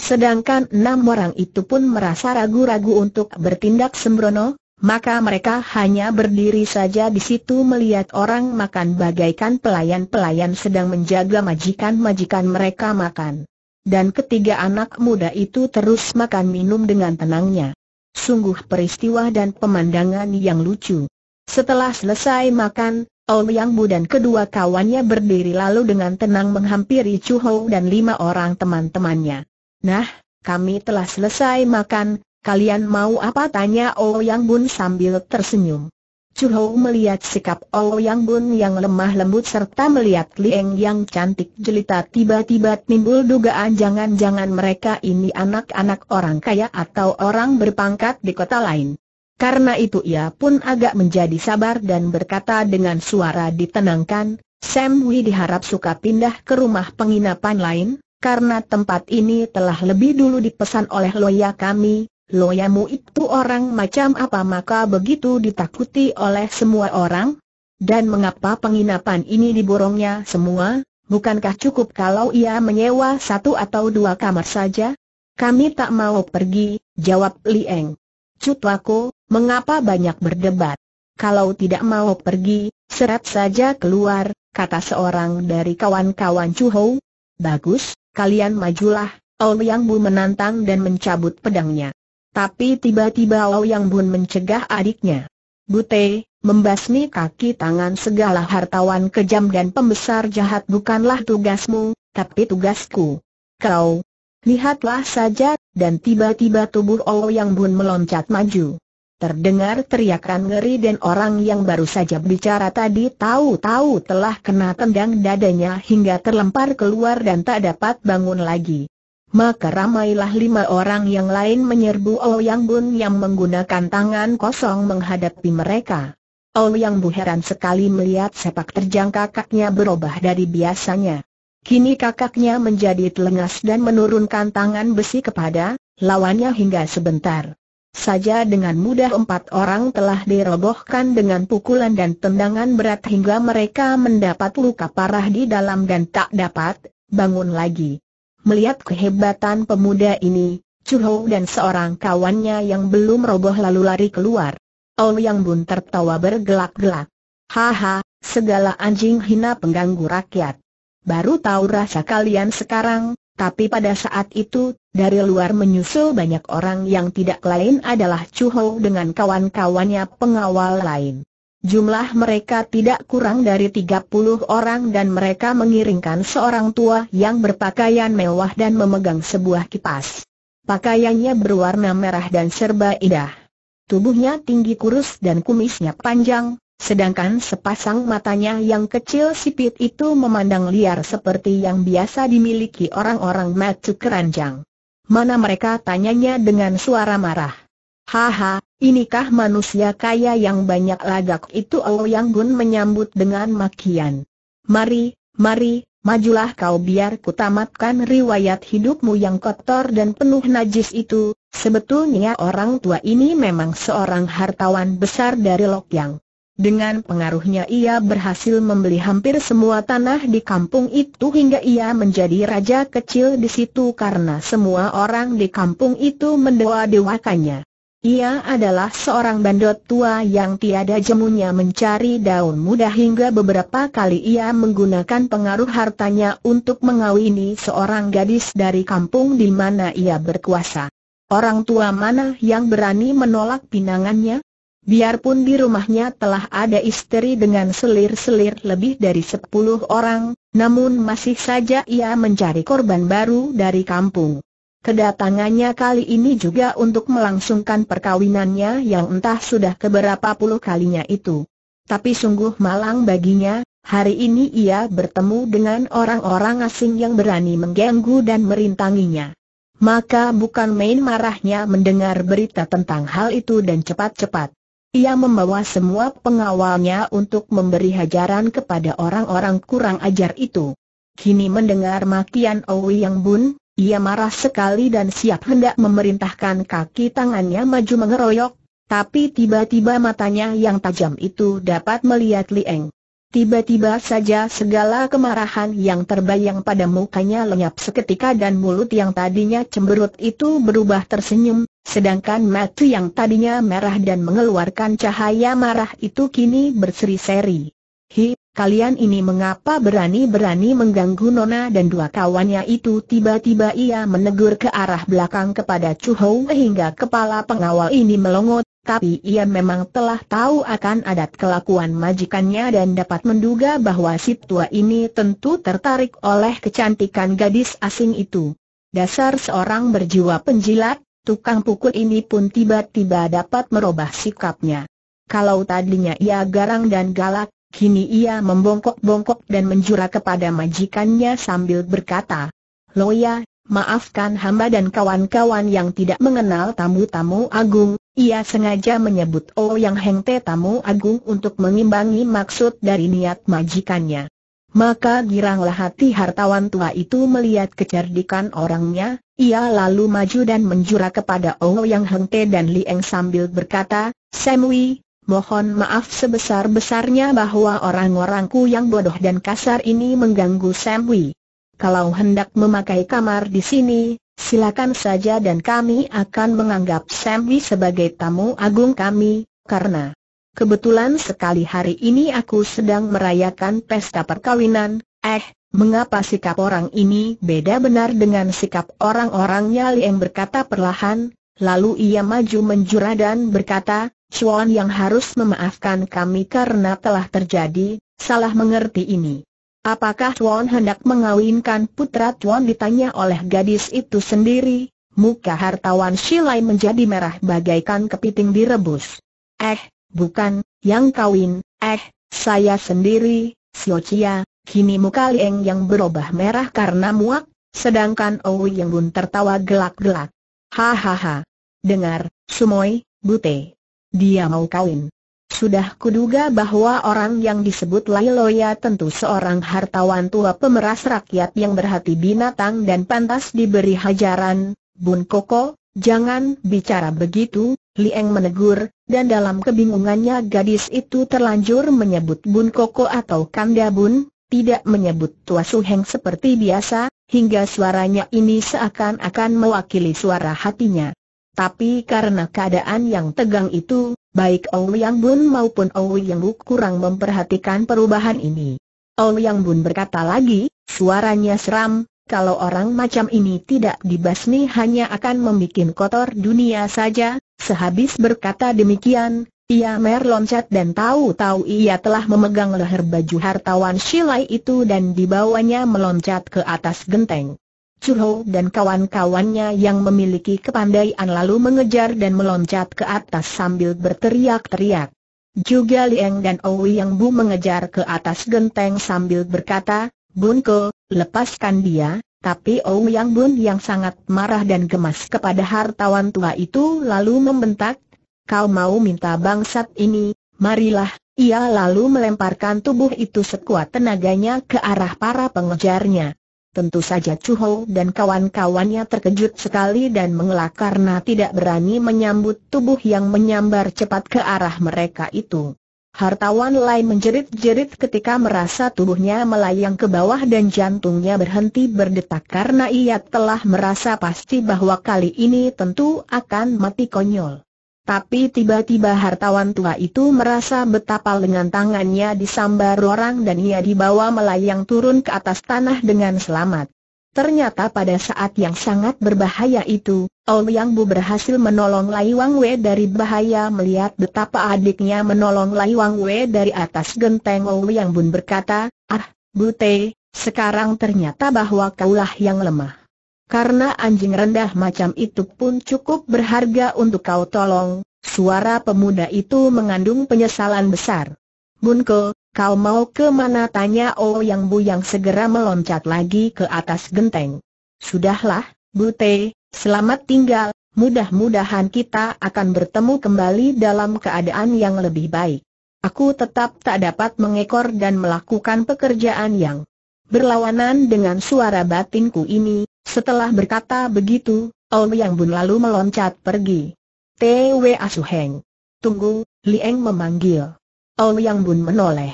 Sedangkan 6 orang itu pun merasa ragu-ragu untuk bertindak sembrono, maka mereka hanya berdiri saja di situ melihat orang makan bagaikan pelayan-pelayan sedang menjaga majikan-majikan mereka makan. Dan ketiga anak muda itu terus makan minum dengan tenangnya. Sungguh peristiwa dan pemandangan yang lucu. Setelah selesai makan, Ouyang Bu dan kedua kawannya berdiri lalu dengan tenang menghampiri Chu Ho dan 5 orang teman-temannya. "Nah, kami telah selesai makan, kalian mau apa?" tanya Ouyang Bun sambil tersenyum. Chu Ho melihat sikap Ouyang Bun yang lemah lembut serta melihat Li Eng yang cantik jelita, tiba-tiba timbul dugaan jangan-jangan mereka ini anak-anak orang kaya atau orang berpangkat di kota lain. Karena itu ia pun agak menjadi sabar dan berkata dengan suara ditenangkan, "Sam Wi diharap suka pindah ke rumah penginapan lain, karena tempat ini telah lebih dulu dipesan oleh Loya kami. Loyamu itu orang macam apa maka begitu ditakuti oleh semua orang? Dan mengapa penginapan ini diborongnya semua? Bukankah cukup kalau ia menyewa satu atau dua kamar saja? Kami tak mau pergi, jawab Li Eng. Cutwaku, mengapa banyak berdebat? Kalau tidak mau pergi, seret saja keluar, kata seorang dari kawan-kawan Chu Ho. Bagus, kalian majulah, Ouyang Bu menantang dan mencabut pedangnya. Tapi tiba-tiba Ouyang Bun mencegah adiknya. Bute, membasmi kaki tangan segala hartawan kejam dan pembesar jahat bukanlah tugasmu, tapi tugasku. Kau, lihatlah saja, dan tiba-tiba tubuh Ouyang Bun meloncat maju. Terdengar teriakan ngeri dan orang yang baru saja bicara tadi tahu-tahu telah kena tendang dadanya hingga terlempar keluar dan tak dapat bangun lagi. Maka ramailah lima orang yang lain menyerbu Ouyang Bun yang menggunakan tangan kosong menghadapi mereka. Ouyang Bu heran sekali melihat sepak terjang kakaknya berubah dari biasanya. Kini kakaknya menjadi telengas dan menurunkan tangan besi kepada lawannya hingga sebentar saja dengan mudah empat orang telah dirobohkan dengan pukulan dan tendangan berat hingga mereka mendapat luka parah di dalam dan tak dapat bangun lagi. Melihat kehebatan pemuda ini, Chu Ho dan seorang kawannya yang belum roboh lalu lari keluar. Ouyang Bun tertawa bergelak-gelak. Haha, segala anjing hina pengganggu rakyat. Baru tahu rasa kalian sekarang, tapi pada saat itu, dari luar menyusul banyak orang yang tidak lain adalah Chu Ho dengan kawan-kawannya pengawal lain. Jumlah mereka tidak kurang dari 30 orang dan mereka mengiringkan seorang tua yang berpakaian mewah dan memegang sebuah kipas. Pakaiannya berwarna merah dan serba indah. Tubuhnya tinggi kurus dan kumisnya panjang, sedangkan sepasang matanya yang kecil sipit itu memandang liar seperti yang biasa dimiliki orang-orang mata keranjang. Mana mereka? Tanyanya dengan suara marah. Haha, inikah manusia kaya yang banyak lagak itu? Ouyang Bun menyambut dengan makian. Mari, mari, majulah kau biar kutamatkan riwayat hidupmu yang kotor dan penuh najis itu. Sebetulnya orang tua ini memang seorang hartawan besar dari Lok Yang. Dengan pengaruhnya ia berhasil membeli hampir semua tanah di kampung itu hingga ia menjadi raja kecil di situ karena semua orang di kampung itu mendewa-dewakannya. Ia adalah seorang bandot tua yang tiada jemunya mencari daun muda hingga beberapa kali ia menggunakan pengaruh hartanya untuk mengawini seorang gadis dari kampung di mana ia berkuasa. Orang tua mana yang berani menolak pinangannya? Biarpun di rumahnya telah ada istri dengan selir-selir lebih dari 10 orang, namun masih saja ia mencari korban baru dari kampung. Kedatangannya kali ini juga untuk melangsungkan perkawinannya yang entah sudah keberapa puluh kalinya itu. Tapi sungguh malang baginya, hari ini ia bertemu dengan orang-orang asing yang berani mengganggu dan merintanginya. Maka bukan main marahnya mendengar berita tentang hal itu dan cepat-cepat ia membawa semua pengawalnya untuk memberi hajaran kepada orang-orang kurang ajar itu. Kini mendengar makian Ouyang Bun, ia marah sekali dan siap hendak memerintahkan kaki tangannya maju mengeroyok, tapi tiba-tiba matanya yang tajam itu dapat melihat Li Eng. Tiba-tiba saja segala kemarahan yang terbayang pada mukanya lenyap seketika dan mulut yang tadinya cemberut itu berubah tersenyum, sedangkan mata yang tadinya merah dan mengeluarkan cahaya marah itu kini berseri-seri. Hi! Kalian ini mengapa berani-berani mengganggu Nona dan dua kawannya itu? Tiba-tiba ia menegur ke arah belakang kepada Chu Ho hingga kepala pengawal ini melongot, tapi ia memang telah tahu akan adat kelakuan majikannya dan dapat menduga bahwa si tua ini tentu tertarik oleh kecantikan gadis asing itu. Dasar seorang berjiwa penjilat, tukang pukul ini pun tiba-tiba dapat merubah sikapnya. Kalau tadinya ia garang dan galak, kini ia membongkok-bongkok dan menjura kepada majikannya sambil berkata, Loya, maafkan hamba dan kawan-kawan yang tidak mengenal tamu-tamu agung. Ia sengaja menyebut Ouyang Hengte tamu agung untuk mengimbangi maksud dari niat majikannya. Maka giranglah hati hartawan tua itu melihat kecerdikan orangnya, Ia lalu maju dan menjura kepada Ouyang Hengte dan Li Eng sambil berkata, "Semwi, mohon maaf sebesar-besarnya bahwa orang-orangku yang bodoh dan kasar ini mengganggu Semwi. Kalau hendak memakai kamar di sini, silakan saja dan kami akan menganggap Semwi sebagai tamu agung kami, karena kebetulan sekali hari ini aku sedang merayakan pesta perkawinan." Mengapa sikap orang ini beda benar dengan sikap orang-orangnya? Li Eng berkata perlahan, lalu ia maju menjura dan berkata, "Chuan yang harus memaafkan kami karena telah terjadi salah mengerti ini. Apakah Chuan hendak mengawinkan putra Chuan?" ditanya oleh gadis itu sendiri. Muka hartawan Shilai menjadi merah bagaikan kepiting direbus. Bukan, yang kawin, saya sendiri, Siocia." Kini muka Li Eng yang berubah merah karena muak, sedangkan Ouyang Bun tertawa gelak-gelak. "Hahaha. Dengar, Sumoy, Bute. Dia mau kawin. Sudah kuduga bahwa orang yang disebut Lai Loya tentu seorang hartawan tua pemeras rakyat yang berhati binatang dan pantas diberi hajaran." "Bun Koko, jangan bicara begitu," Li Eng menegur, dan dalam kebingungannya gadis itu terlanjur menyebut Bun Koko atau Kanda Bun, tidak menyebut Tua Suheng seperti biasa, hingga suaranya ini seakan-akan mewakili suara hatinya. Tapi karena keadaan yang tegang itu, baik Ouyang Bun maupun Ouyang Bu kurang memperhatikan perubahan ini. Ouyang Bun berkata lagi, suaranya seram, "Kalau orang macam ini tidak dibasmi hanya akan membuat kotor dunia saja." Sehabis berkata demikian, ia meloncat dan tahu-tahu ia telah memegang leher baju hartawan Shilai itu dan dibawanya meloncat ke atas genteng. Chu Ho dan kawan-kawannya yang memiliki kepandaian lalu mengejar dan meloncat ke atas sambil berteriak-teriak. Juga Li Eng dan Ouyang Bu mengejar ke atas genteng sambil berkata, "Bun Ko, lepaskan dia." Tapi Ouyang Bun yang sangat marah dan gemas kepada hartawan tua itu lalu membentak, "Kau mau minta bangsat ini, marilah." Ia lalu melemparkan tubuh itu sekuat tenaganya ke arah para pengejarnya. Tentu saja Chu Ho dan kawan-kawannya terkejut sekali dan mengelak karena tidak berani menyambut tubuh yang menyambar cepat ke arah mereka itu. Hartawan lain menjerit-jerit ketika merasa tubuhnya melayang ke bawah dan jantungnya berhenti berdetak karena ia telah merasa pasti bahwa kali ini tentu akan mati konyol. Tapi tiba-tiba hartawan tua itu merasa betapa lengan tangannya disambar orang dan ia dibawa melayang turun ke atas tanah dengan selamat. Ternyata pada saat yang sangat berbahaya itu, Ouyang Bu berhasil menolong Lai Wangwe dari bahaya. Melihat betapa adiknya menolong Lai Wangwe dari atas genteng, Ouyang Bun berkata, Bute, sekarang ternyata bahwa kaulah yang lemah. Karena anjing rendah macam itu pun cukup berharga untuk kau tolong." Suara pemuda itu mengandung penyesalan besar. "Bun Ko, kau mau ke mana?" tanya Ouyang Bu yang segera meloncat lagi ke atas genteng. "Sudahlah, Bute, selamat tinggal. Mudah-mudahan kita akan bertemu kembali dalam keadaan yang lebih baik. Aku tetap tak dapat mengekor dan melakukan pekerjaan yang berlawanan dengan suara batinku ini." Setelah berkata begitu, Ouyang Bun lalu meloncat pergi. "Twa Suheng, tunggu," Li Eng memanggil. Ouyang Bun menoleh.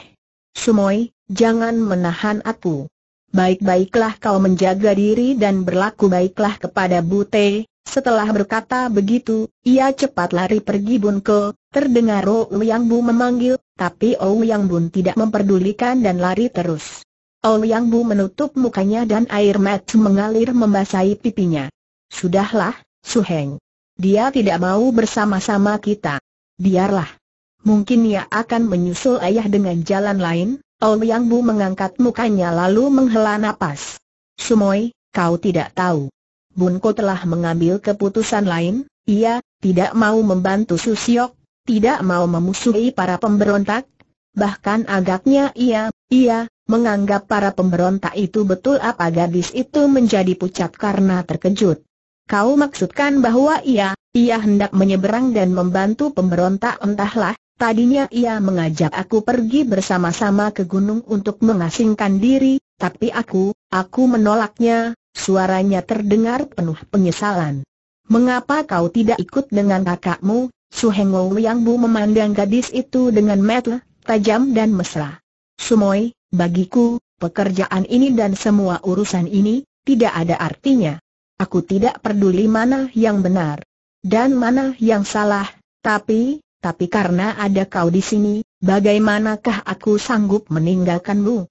"Sumoy, jangan menahan aku. Baik-baiklah kau menjaga diri dan berlaku baiklah kepada Bute." Setelah berkata begitu, ia cepat lari pergi. "Bun Ko," terdengar Ouyang Bu memanggil, tapi Ouyang Bun tidak memperdulikan dan lari terus. Ouyang Bu menutup mukanya dan air mata mengalir membasahi pipinya. "Sudahlah, Suheng. Dia tidak mau bersama-sama kita. Biarlah. Mungkin ia akan menyusul ayah dengan jalan lain." Ouyang Bu mengangkat mukanya lalu menghela napas. "Sumoy, kau tidak tahu. Bun Ko telah mengambil keputusan lain. Ia tidak mau membantu Susiok, tidak mau memusuhi para pemberontak. Bahkan agaknya ia menganggap para pemberontak itu betul." Apa gadis itu menjadi pucat karena terkejut. "Kau maksudkan bahwa ia hendak menyeberang dan membantu pemberontak? Entahlah, tadinya ia mengajak aku pergi bersama-sama ke gunung untuk mengasingkan diri, tapi aku menolaknya. Suaranya terdengar penuh penyesalan. "Mengapa kau tidak ikut dengan kakakmu, Su Heng?" Ouyang Bu memandang gadis itu dengan mata tajam dan mesra. "Sumoy, bagiku, pekerjaan ini dan semua urusan ini tidak ada artinya. Aku tidak peduli mana yang benar dan mana yang salah, tapi karena ada kau di sini, bagaimanakah aku sanggup meninggalkanmu?"